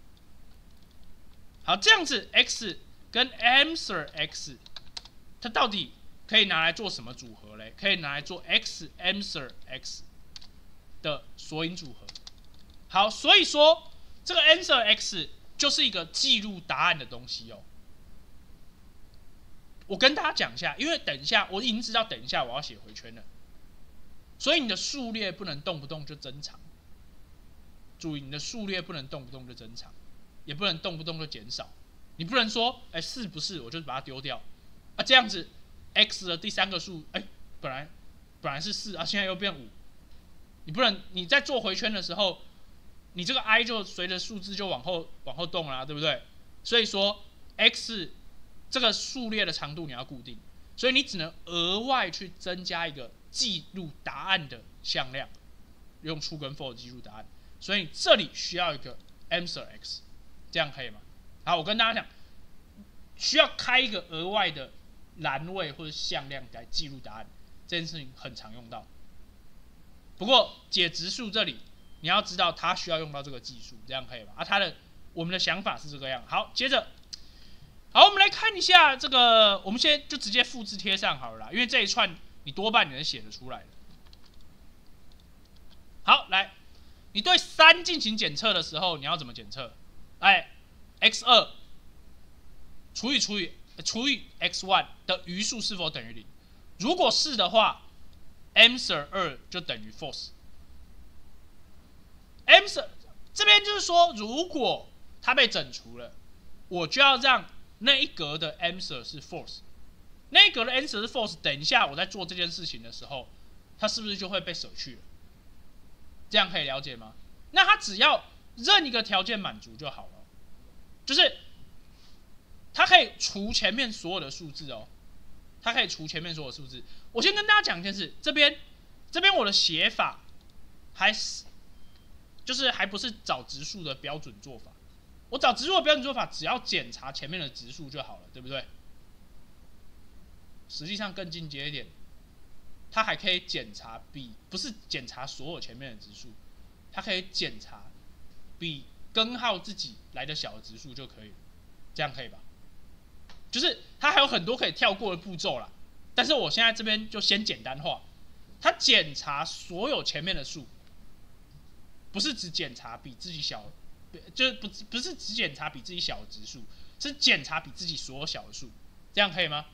好这样子 x 跟 answer x 它到底可以拿来做什么组合嘞？可以拿来做 x answer x 的索引组合。好，所以说这个 answer x 就是一个记录答案的东西哦。我跟大家讲一下，因为等一下我已经知道，等一下我要写回圈了，所以你的数列不能动不动就增长。注意，你的数列不能动不动就增长，也不能动不动就减少。你不能说，哎、欸，是不是我就把它丢掉啊？这样子 x 的第三个数，哎、欸，本来本来是四啊，现在又变五。你不能你在做回圈的时候。 你这个 i 就随着数字就往后往后动啦、啊，对不对？所以说 x 这个数列的长度你要固定，所以你只能额外去增加一个记录答案的向量，用 true 跟 false 记录答案。所以这里需要一个 answer x， 这样可以吗？好，我跟大家讲，需要开一个额外的栏位或者向量来记录答案，这件事情很常用到。不过解质数这里。 你要知道，它需要用到这个技术，这样可以吧？啊，它的我们的想法是这个样。好，接着，好，我们来看一下这个，我们先就直接复制贴上好了啦，因为这一串你多半你能写得出来的。好，来，你对三进行检测的时候，你要怎么检测？哎 ，x 二除以除以除以 x 一的余数是否等于零？如果是的话 ，answer 二就等于 false。 answer 这边就是说，如果它被整除了，我就要让那一格的 answer 是 false， 那一格的 answer 是 false。等一下我在做这件事情的时候，它是不是就会被舍去了？这样可以了解吗？那它只要任一个条件满足就好了，就是它可以除前面所有的数字哦，它可以除前面所有数字。我先跟大家讲一件事，这边这边我的写法还是。 就是还不是找质数的标准做法，我找质数的标准做法，只要检查前面的质数就好了，对不对？实际上更进阶一点，它还可以检查比不是检查所有前面的质数，它可以检查比根号自己来的小的质数就可以了，这样可以吧？就是它还有很多可以跳过的步骤啦，但是我现在这边就先简单化，它检查所有前面的数。 不是只检查比自己小，就是不不是只检查比自己小的质数，是检查比自己所有小的数，这样可以吗？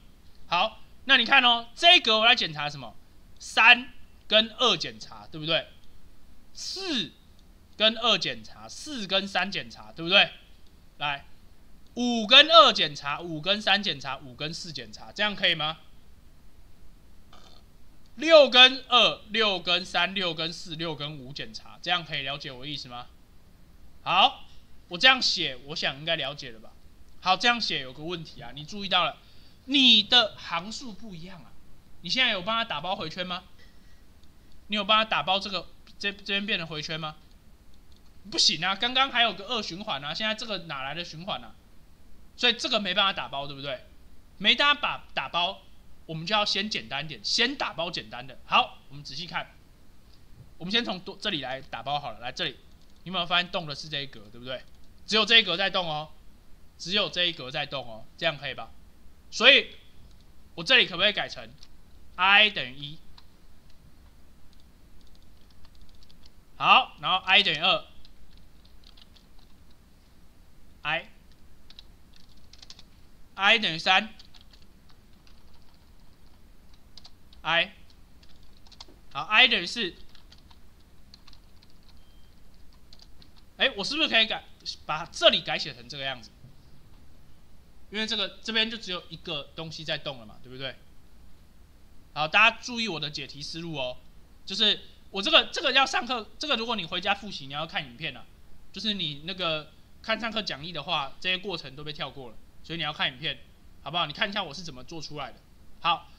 好，那你看哦，这一格我来检查什么？ 三跟二检查，对不对？ 四跟二检查， 四跟三检查，对不对？来， 五跟二检查， 五跟三检查， 五跟四检查，这样可以吗？ 六跟二， 六跟三， 六跟四， 六跟五检查，这样可以了解我的意思吗？好，我这样写，我想应该了解了吧？好，这样写有个问题啊，你注意到了，你的行数不一样啊。你现在有帮他打包回圈吗？你有帮他打包这个这这边变成回圈吗？不行啊，刚刚还有个二循环啊，现在这个哪来的循环啊？所以这个没办法打包，对不对？没办法把打包。 我们就要先简单点，先打包简单的。好，我们仔细看，我们先从这里来打包好了。来这里，你有没有发现动的是这一格，对不对？只有这一格在动哦，只有这一格在动哦，这样可以吧？所以，我这里可不可以改成 i 等于一？好，然后 i 等于二 ，i i 等于三。 i， 好 ，i 等于四。哎，我是不是可以改把这里改写成这个样子？因为这个这边就只有一个东西在动了嘛，对不对？好，大家注意我的解题思路哦，就是我这个这个要上课，这个如果你回家复习，你要看影片啊，就是你那个看上课讲义的话，这些过程都被跳过了，所以你要看影片，好不好？你看一下我是怎么做出来的。好。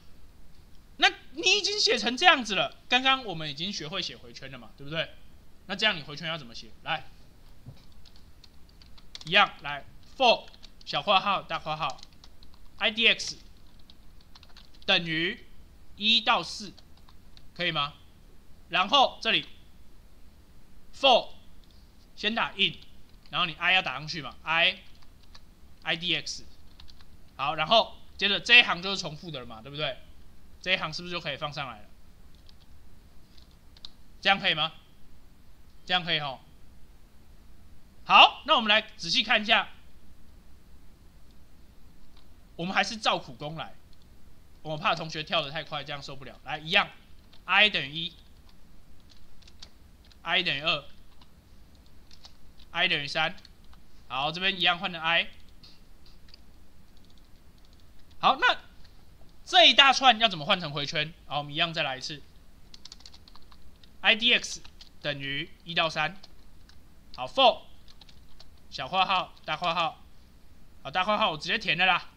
那你已经写成这样子了，刚刚我们已经学会写回圈了嘛，对不对？那这样你回圈要怎么写？来一样来 for 小括号大括号 idx 等于一到四，可以吗？然后这里 for 先打 in， 然后你 i 要打上去嘛 i idx 好，然后接着这一行就是重复的了嘛，对不对？这一行是不是就可以放上来了？这样可以吗？这样可以吼。好，那我们来仔细看一下，我们还是照苦工来，我怕同学跳得太快，这样受不了。来，一样 ，i 等于一 ，i 等于二 ，i 等于三。好，这边一样换成 i。好，那这一大串要怎么换成回圈？好，我们一样再来一次 ，idx 等于一到三，好 ，for 小括号大括号，好大括号我直接填了啦，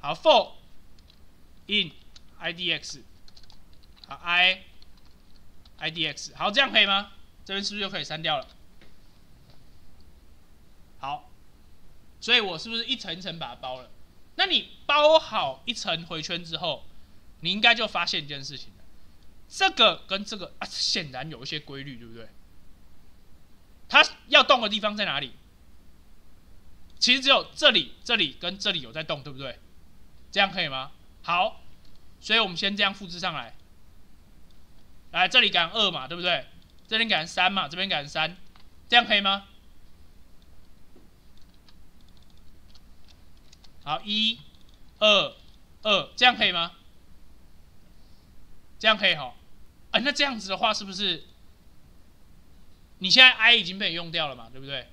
好 for in idx， 好 i idx， 好这样可以吗？这边是不是就可以删掉了？好。所以我是不是一层一层把它包了？那你包好一层回圈之后，你应该就发现一件事情了，这个跟这个啊，显然有一些规律，对不对？它要动的地方在哪里？其实只有这里、这里跟这里有在动，对不对？这样可以吗？好，所以我们先这样复制上来，来这里改成二嘛，对不对？这边改成三嘛，这边改成三，这样可以吗？好，一、二、二，这样可以吗？这样可以吼。哎、欸，那这样子的话，是不是你现在 i 已经被你用掉了嘛？对不对？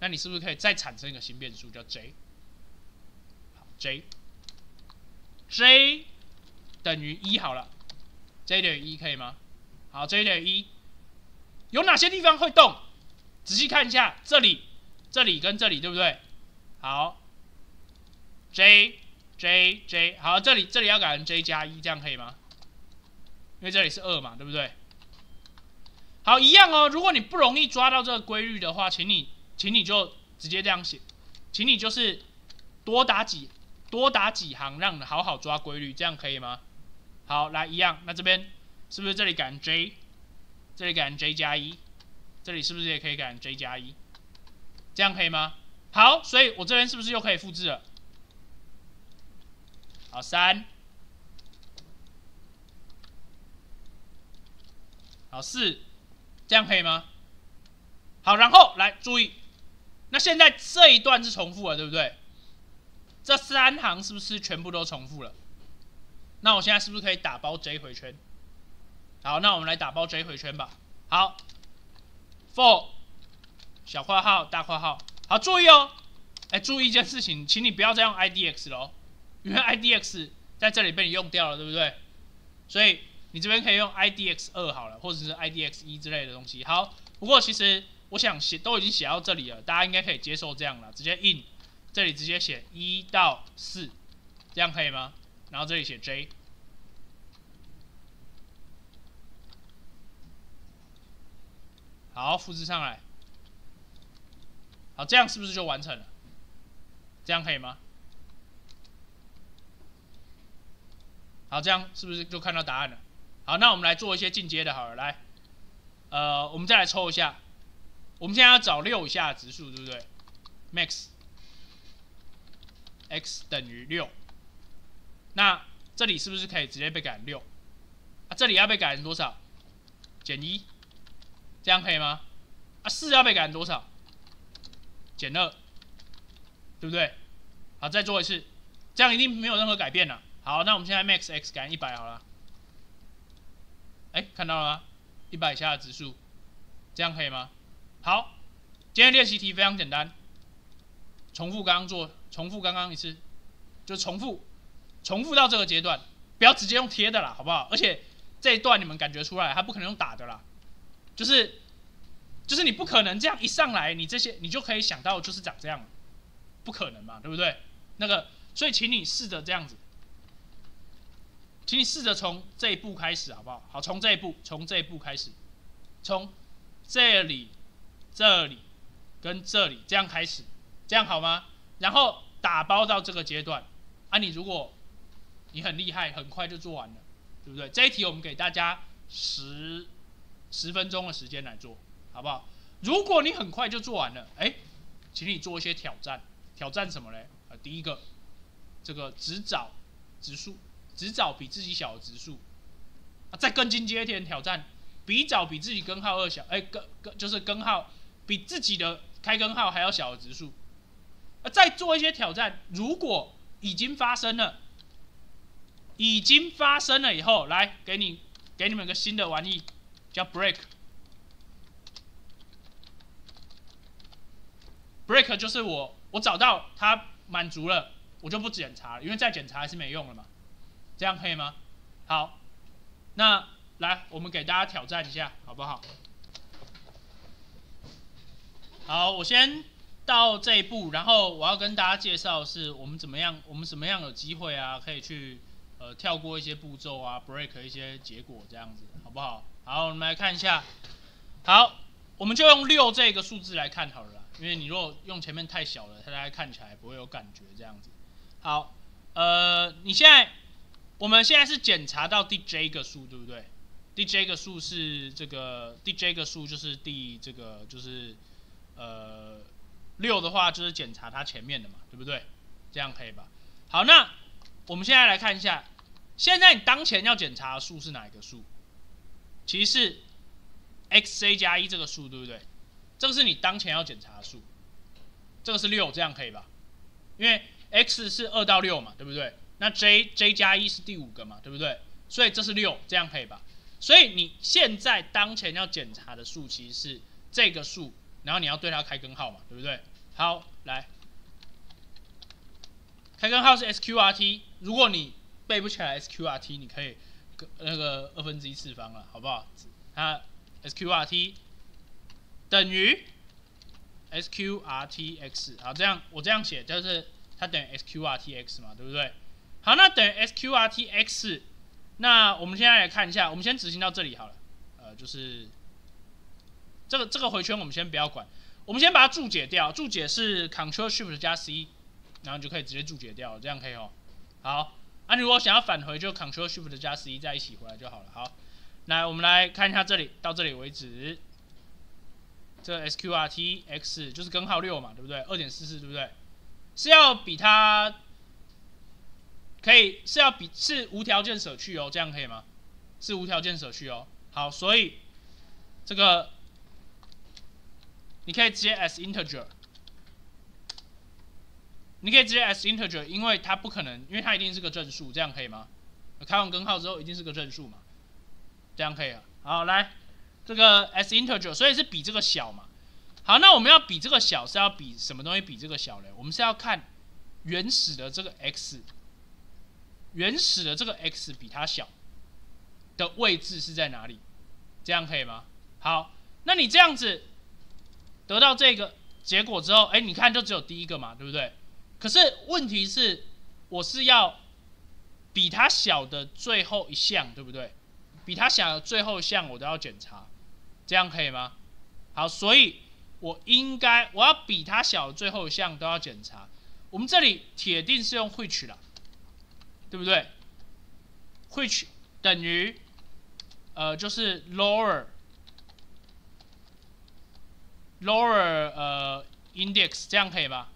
那你是不是可以再产生一个新变数叫 j？ 好 ，j j 等于一好了 ，j 等于一可以吗？好 ，j 等于一，有哪些地方会动？仔细看一下，这里、这里跟这里，对不对？好。J J J 好，这里这里要改成 J 加一，这样可以吗？因为这里是二嘛，对不对？好，一样哦。如果你不容易抓到这个规律的话，请你请你就直接这样写，请你就是多打几多打几行，让你好好抓规律，这样可以吗？好，来一样。那这边是不是这里改成 J， 这里改成 J 加一，这里是不是也可以改成 J 加一？这样可以吗？好，所以我这边是不是又可以复制了？好，三，好四，这样可以吗？好，然后来注意，那现在这一段是重复了，对不对？这三行是不是全部都重复了？那我现在是不是可以打包 J 回圈？好，那我们来打包 J 回圈吧。好 ，for 小括号大括号，好，注意哦，哎、欸，注意一件事情，请你不要再用 idx 咯。因为 idx 在这里被你用掉了，对不对？所以你这边可以用 idx 二好了，或者是 idx 一之类的东西。好，不过其实我想写都已经写到这里了，大家应该可以接受这样了，直接 in 这里直接写一到四，这样可以吗？然后这里写 j， 好，复制上来，好，这样是不是就完成了？这样可以吗？好，这样是不是就看到答案了？好，那我们来做一些进阶的，好了，来，呃，我们再来抽一下，我们现在要找六以下的质数，对不对 ？max x 等于六，那这里是不是可以直接被改成六？啊，这里要被改成多少？减一，这样可以吗？啊，四要被改成多少？减二，对不对？好，再做一次，这样一定没有任何改变了。好，那我们现在 max x 改一百好了。哎、欸，看到了吗？一百以下的指数，这样可以吗？好，今天练习题非常简单，重复刚刚做，重复刚刚一次，就重复，重复到这个阶段，不要直接用贴的啦，好不好？而且这一段你们感觉出来，它不可能用打的啦，就是，就是你不可能这样一上来，你这些你就可以想到就是长这样，不可能嘛，对不对？那个，所以请你试着这样子。请你试着从这一步开始，好不好？好，从这一步，从这一步开始，从这里这里跟这里这样开始，这样好吗？然后打包到这个阶段啊，你如果你很厉害，很快就做完了，对不对？这一题我们给大家十十分钟的时间来做，好不好？如果你很快就做完了，哎，请你做一些挑战，挑战什么嘞？啊，第一个，这个只找质数，只找比自己小的质数，啊，再更进阶一点挑战。 比找比自己根号二小，哎、欸，根根就是根号比自己的开根号还要小的质数，啊，再做一些挑战。如果已经发生了，已经发生了以后，来给你给你们个新的玩意，叫 break。break 就是我我找到它满足了，我就不检查了，因为再检查还是没用了嘛。这样可以吗？好，那。 来，我们给大家挑战一下，好不好？好，我先到这一步，然后我要跟大家介绍是我们怎么样，我们什么样有机会啊，可以去呃跳过一些步骤啊 ，break 一些结果这样子，好不好？好，我们来看一下。好，我们就用六这个数字来看好了啦，因为你如果用前面太小了，大家看起来不会有感觉这样子。好，呃，你现在我们现在是检查到第 J 个数，对不对？ 第 J 个数是这个，第 J 个数就是第这个就是呃六的话就是检查它前面的嘛，对不对？这样可以吧？好，那我们现在来看一下，现在你当前要检查的数是哪一个数？其实是 xj 加一这个数，对不对？这个是你当前要检查的数，这个是六，这样可以吧？因为 x 是二到六嘛，对不对？那 j j 加一是第五个嘛，对不对？所以这是六，这样可以吧？ 所以你现在当前要检查的数其实是这个数，然后你要对它开根号嘛，对不对？好，来，开根号是 S Q R T， 如果你背不起来 S Q R T， 你可以那个二分之一次方了，好不好？它 S Q R T 等于 S Q R T X， 好，这样我这样写就是它等于 S Q R T X 嘛，对不对？好，那等于 S Q R T X。 那我们现在来看一下，我们先执行到这里好了。呃，就是这个这个回圈我们先不要管，我们先把它注解掉。注解是 Ctrl Shift 加 C， 然后就可以直接注解掉了，这样可以哦。好，啊，你如果想要返回就 Ctrl Shift 加 C 在一起回来就好了。好，来我们来看一下这里，到这里为止。这个 S Q R T X 就是根号六嘛，对不对？ 二点四四 对不对？是要比它。 可以是要比是无条件舍去哦，这样可以吗？是无条件舍去哦。好，所以这个你可以直接 as integer， 你可以直接 as integer， 因为它不可能，因为它一定是个正数，这样可以吗？开完根号之后一定是个正数嘛，这样可以了。好，来这个 as integer， 所以是比这个小嘛。好，那我们要比这个小是要比什么东西比这个小嘞？我们是要看原始的这个 x。 原始的这个 x 比它小的位置是在哪里？这样可以吗？好，那你这样子得到这个结果之后，哎、欸，你看就只有第一个嘛，对不对？可是问题是，我是要比它小的最后一项，对不对？比它小的最后一项我都要检查，这样可以吗？好，所以我应该我要比它小的最后一项都要检查。我们这里铁定是用 which 啦。 对不对 ？which 等于呃就是 lower lower 呃 index 这样可以吧？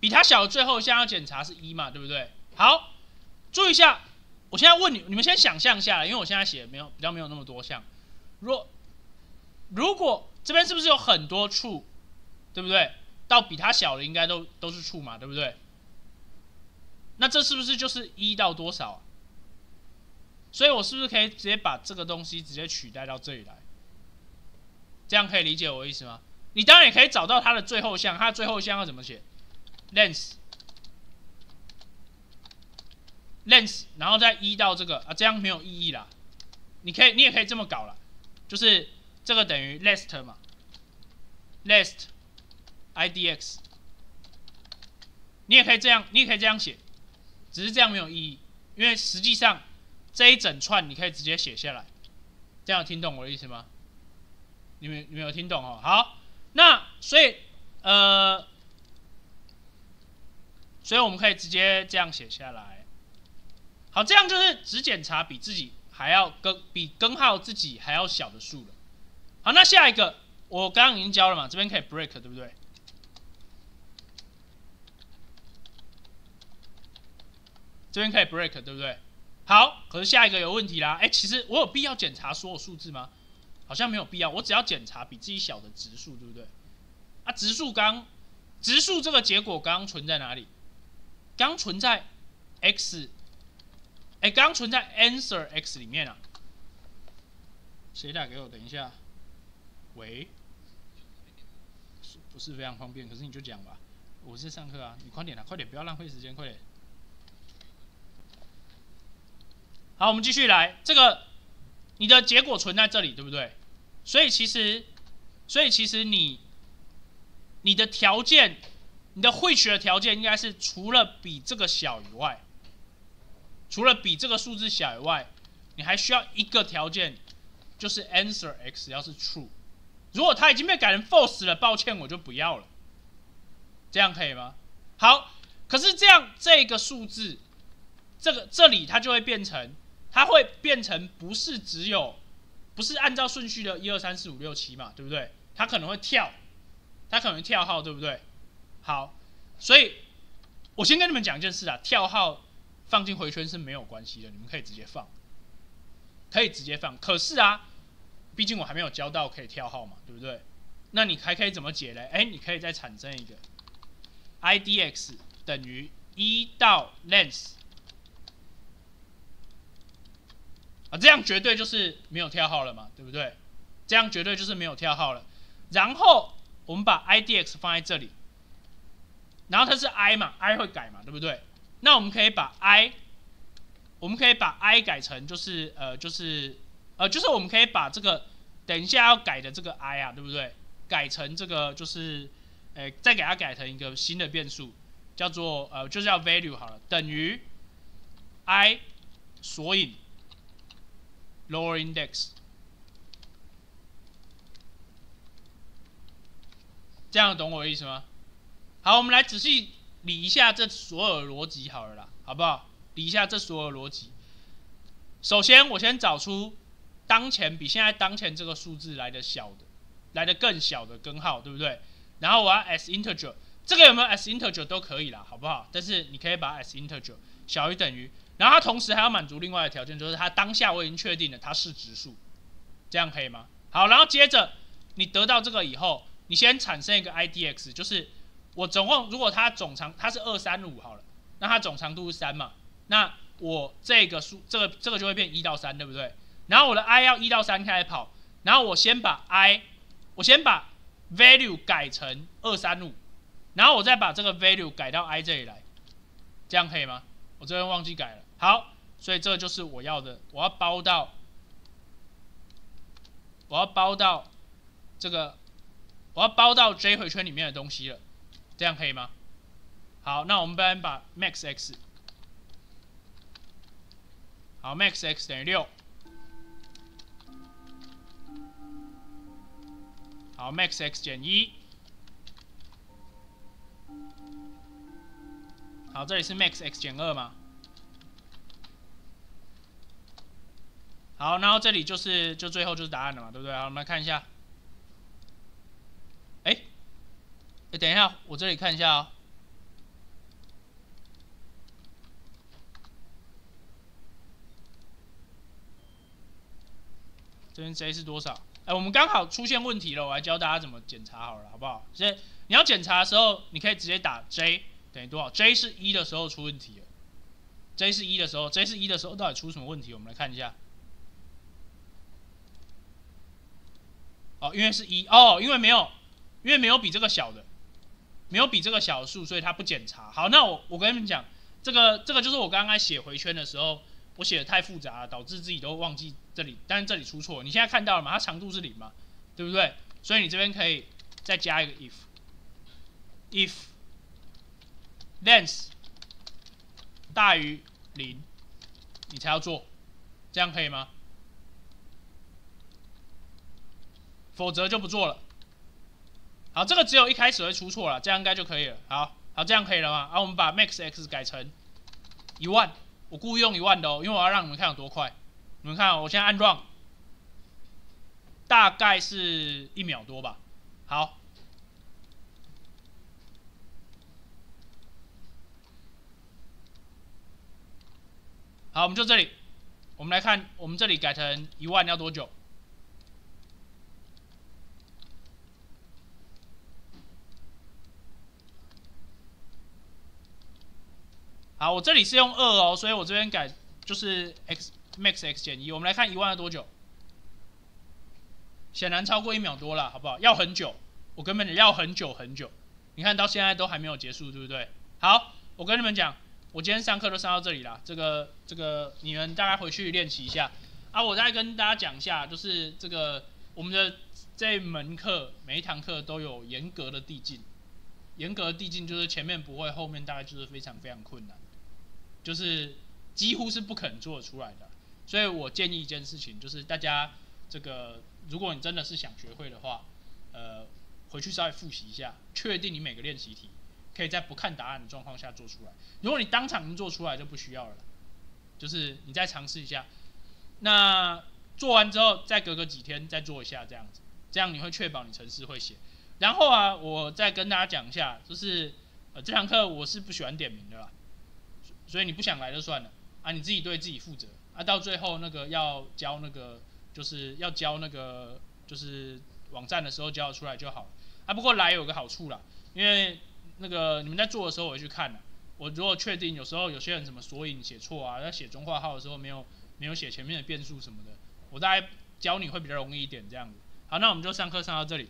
比它小的最后一项要检查是一嘛，对不对？好，注意一下，我现在问你，你们先想象一下来，因为我现在写没有比较没有那么多项。若如果这边是不是有很多处，对不对？ 到比它小的应该都都是处嘛，对不对？那这是不是就是一到多少、啊？所以我是不是可以直接把这个东西直接取代到这里来？这样可以理解我的意思吗？你当然也可以找到它的最后项，它的最后项要怎么写 ？length length， 然后再一到这个啊，这样没有意义啦。你可以，你也可以这么搞啦，就是这个等于 last 嘛 ，last。 idx， 你也可以这样，你也可以这样写，只是这样没有意义，因为实际上这一整串你可以直接写下来，这样听懂我的意思吗？你们你们有听懂哦？好，那所以呃，所以我们可以直接这样写下来。好，这样就是只检查比自己还要更比根号自己还要小的数了。好，那下一个我刚刚已经教了嘛，这边可以 break 对不对？ 这边可以 break， 对不对？好，可是下一个有问题啦。哎、欸，其实我有必要检查所有数字吗？好像没有必要，我只要检查比自己小的质数，对不对？啊，质数刚，质数这个结果刚存在哪里？刚存在 x， 哎、欸，刚存在 answer x 里面啊。谁打给我？等一下，喂，是不是非常方便？可是你就讲吧，我是上课啊，你快点啊，快点，不要浪费时间，快点。 好，我们继续来。这个你的结果存在这里，对不对？所以其实，所以其实你你的条件，你的会取的条件应该是除了比这个小以外，除了比这个数字小以外，你还需要一个条件，就是 answer x 要是 true。如果它已经被改成 false 了，抱歉，我就不要了。这样可以吗？好，可是这样这个数字，这个这里它就会变成。 它会变成不是只有，不是按照顺序的一 二 三 四 五 六 七嘛，对不对？它可能会跳，它可能跳号，对不对？好，所以我先跟你们讲一件事啊，跳号放进回圈是没有关系的，你们可以直接放，可以直接放。可是啊，毕竟我还没有教到可以跳号嘛，对不对？那你还可以怎么解嘞？哎，你可以再产生一个 idx 等于一到 length。 啊，这样绝对就是没有跳号了嘛，对不对？这样绝对就是没有跳号了。然后我们把 idx 放在这里，然后它是 i 嘛 ，i 会改嘛，对不对？那我们可以把 i， 我们可以把 i 改成就是呃就是呃就是我们可以把这个等一下要改的这个 i 啊，对不对？改成这个就是呃再给它改成一个新的变数，叫做呃就叫 value 好了，等于 i 索引。 lower index， 这样懂我的意思吗？好，我们来仔细理一下这所有的逻辑好了啦，好不好？理一下这所有的逻辑。首先，我先找出当前比现在当前这个数字来的小的，来的更小的根号，对不对？然后我要 as integer， 这个有没有 as integer 都可以啦，好不好？但是你可以把 as integer 小于等于。 然后它同时还要满足另外的条件，就是它当下我已经确定了它是质数，这样可以吗？好，然后接着你得到这个以后，你先产生一个 idx， 就是我总共如果它总长它是二 三 五好了，那它总长度是三嘛，那我这个数这个这个就会变一到三对不对？然后我的 i 要一到三开始跑，然后我先把 i 我先把 value 改成二 三 五然后我再把这个 value 改到 i 这里来，这样可以吗？我这边忘记改了。 好，所以这就是我要的，我要包到，我要包到这个，我要包到 J 回圈里面的东西了，这样可以吗？好，那我们先把 max x， 好 ，max x 等于六，好 ，max x 减一，好，这里是 max x 减二嘛。 好，然后这里就是就最后就是答案了嘛，对不对？好，我们来看一下。哎，哎，等一下，我这里看一下哦。这边 J 是多少？哎，我们刚好出现问题了，我来教大家怎么检查好了，好不好？所以你要检查的时候，你可以直接打 J 等于多少 ？J 是一的时候出问题了。J 是一的时候 ，J 是一的时候到底出什么问题？我们来看一下。 哦，因为是一哦，因为没有，因为没有比这个小的，没有比这个小的数，所以它不检查。好，那我我跟你们讲，这个这个就是我刚刚写回圈的时候，我写的太复杂了，导致自己都忘记这里，但是这里出错。你现在看到了嘛？它长度是零嘛，对不对？所以你这边可以再加一个 if， if length 大于零，你才要做，这样可以吗？否则就不做了。好，这个只有一开始会出错了，这样应该就可以了。好，好，这样可以了吗？啊，我们把 max x 改成一万，我故意用一万的哦，因为我要让你们看有多快。你们看、哦，我现在按 run， 大概是一秒多吧。好。 好，我们就这里，我们来看，我们这里改成一万要多久？好，我这里是用二哦，所以我这边改就是 x max x 减一。我们来看一万要多久？显然超过一秒多了，好不好？要很久，我根本要很久很久。你看到现在都还没有结束，对不对？好，我跟你们讲。 我今天上课都上到这里啦，这个这个你们大概回去练习一下啊。我再跟大家讲一下，就是这个我们的这门课每一堂课都有严格的递进，严格的递进就是前面不会，后面大概就是非常非常困难，就是几乎是不可能做得出来的。所以我建议一件事情，就是大家这个如果你真的是想学会的话，呃，回去稍微复习一下，确定你每个练习题。 可以在不看答案的状况下做出来。如果你当场能做出来，就不需要了。就是你再尝试一下，那做完之后再隔个几天再做一下，这样子，这样你会确保你程式会写。然后啊，我再跟大家讲一下，就是呃这堂课我是不喜欢点名的啦，所以你不想来就算了啊，你自己对自己负责啊。到最后那个要交那个就是要交那个就是网站的时候交出来就好了啊。不过来有个好处啦，因为 那个你们在做的时候，我会去看的、啊。我如果确定，有时候有些人什么索引写错啊，在写中化号的时候没有没有写前面的变数什么的，我大概教你会比较容易一点这样子。好，那我们就上课上到这里。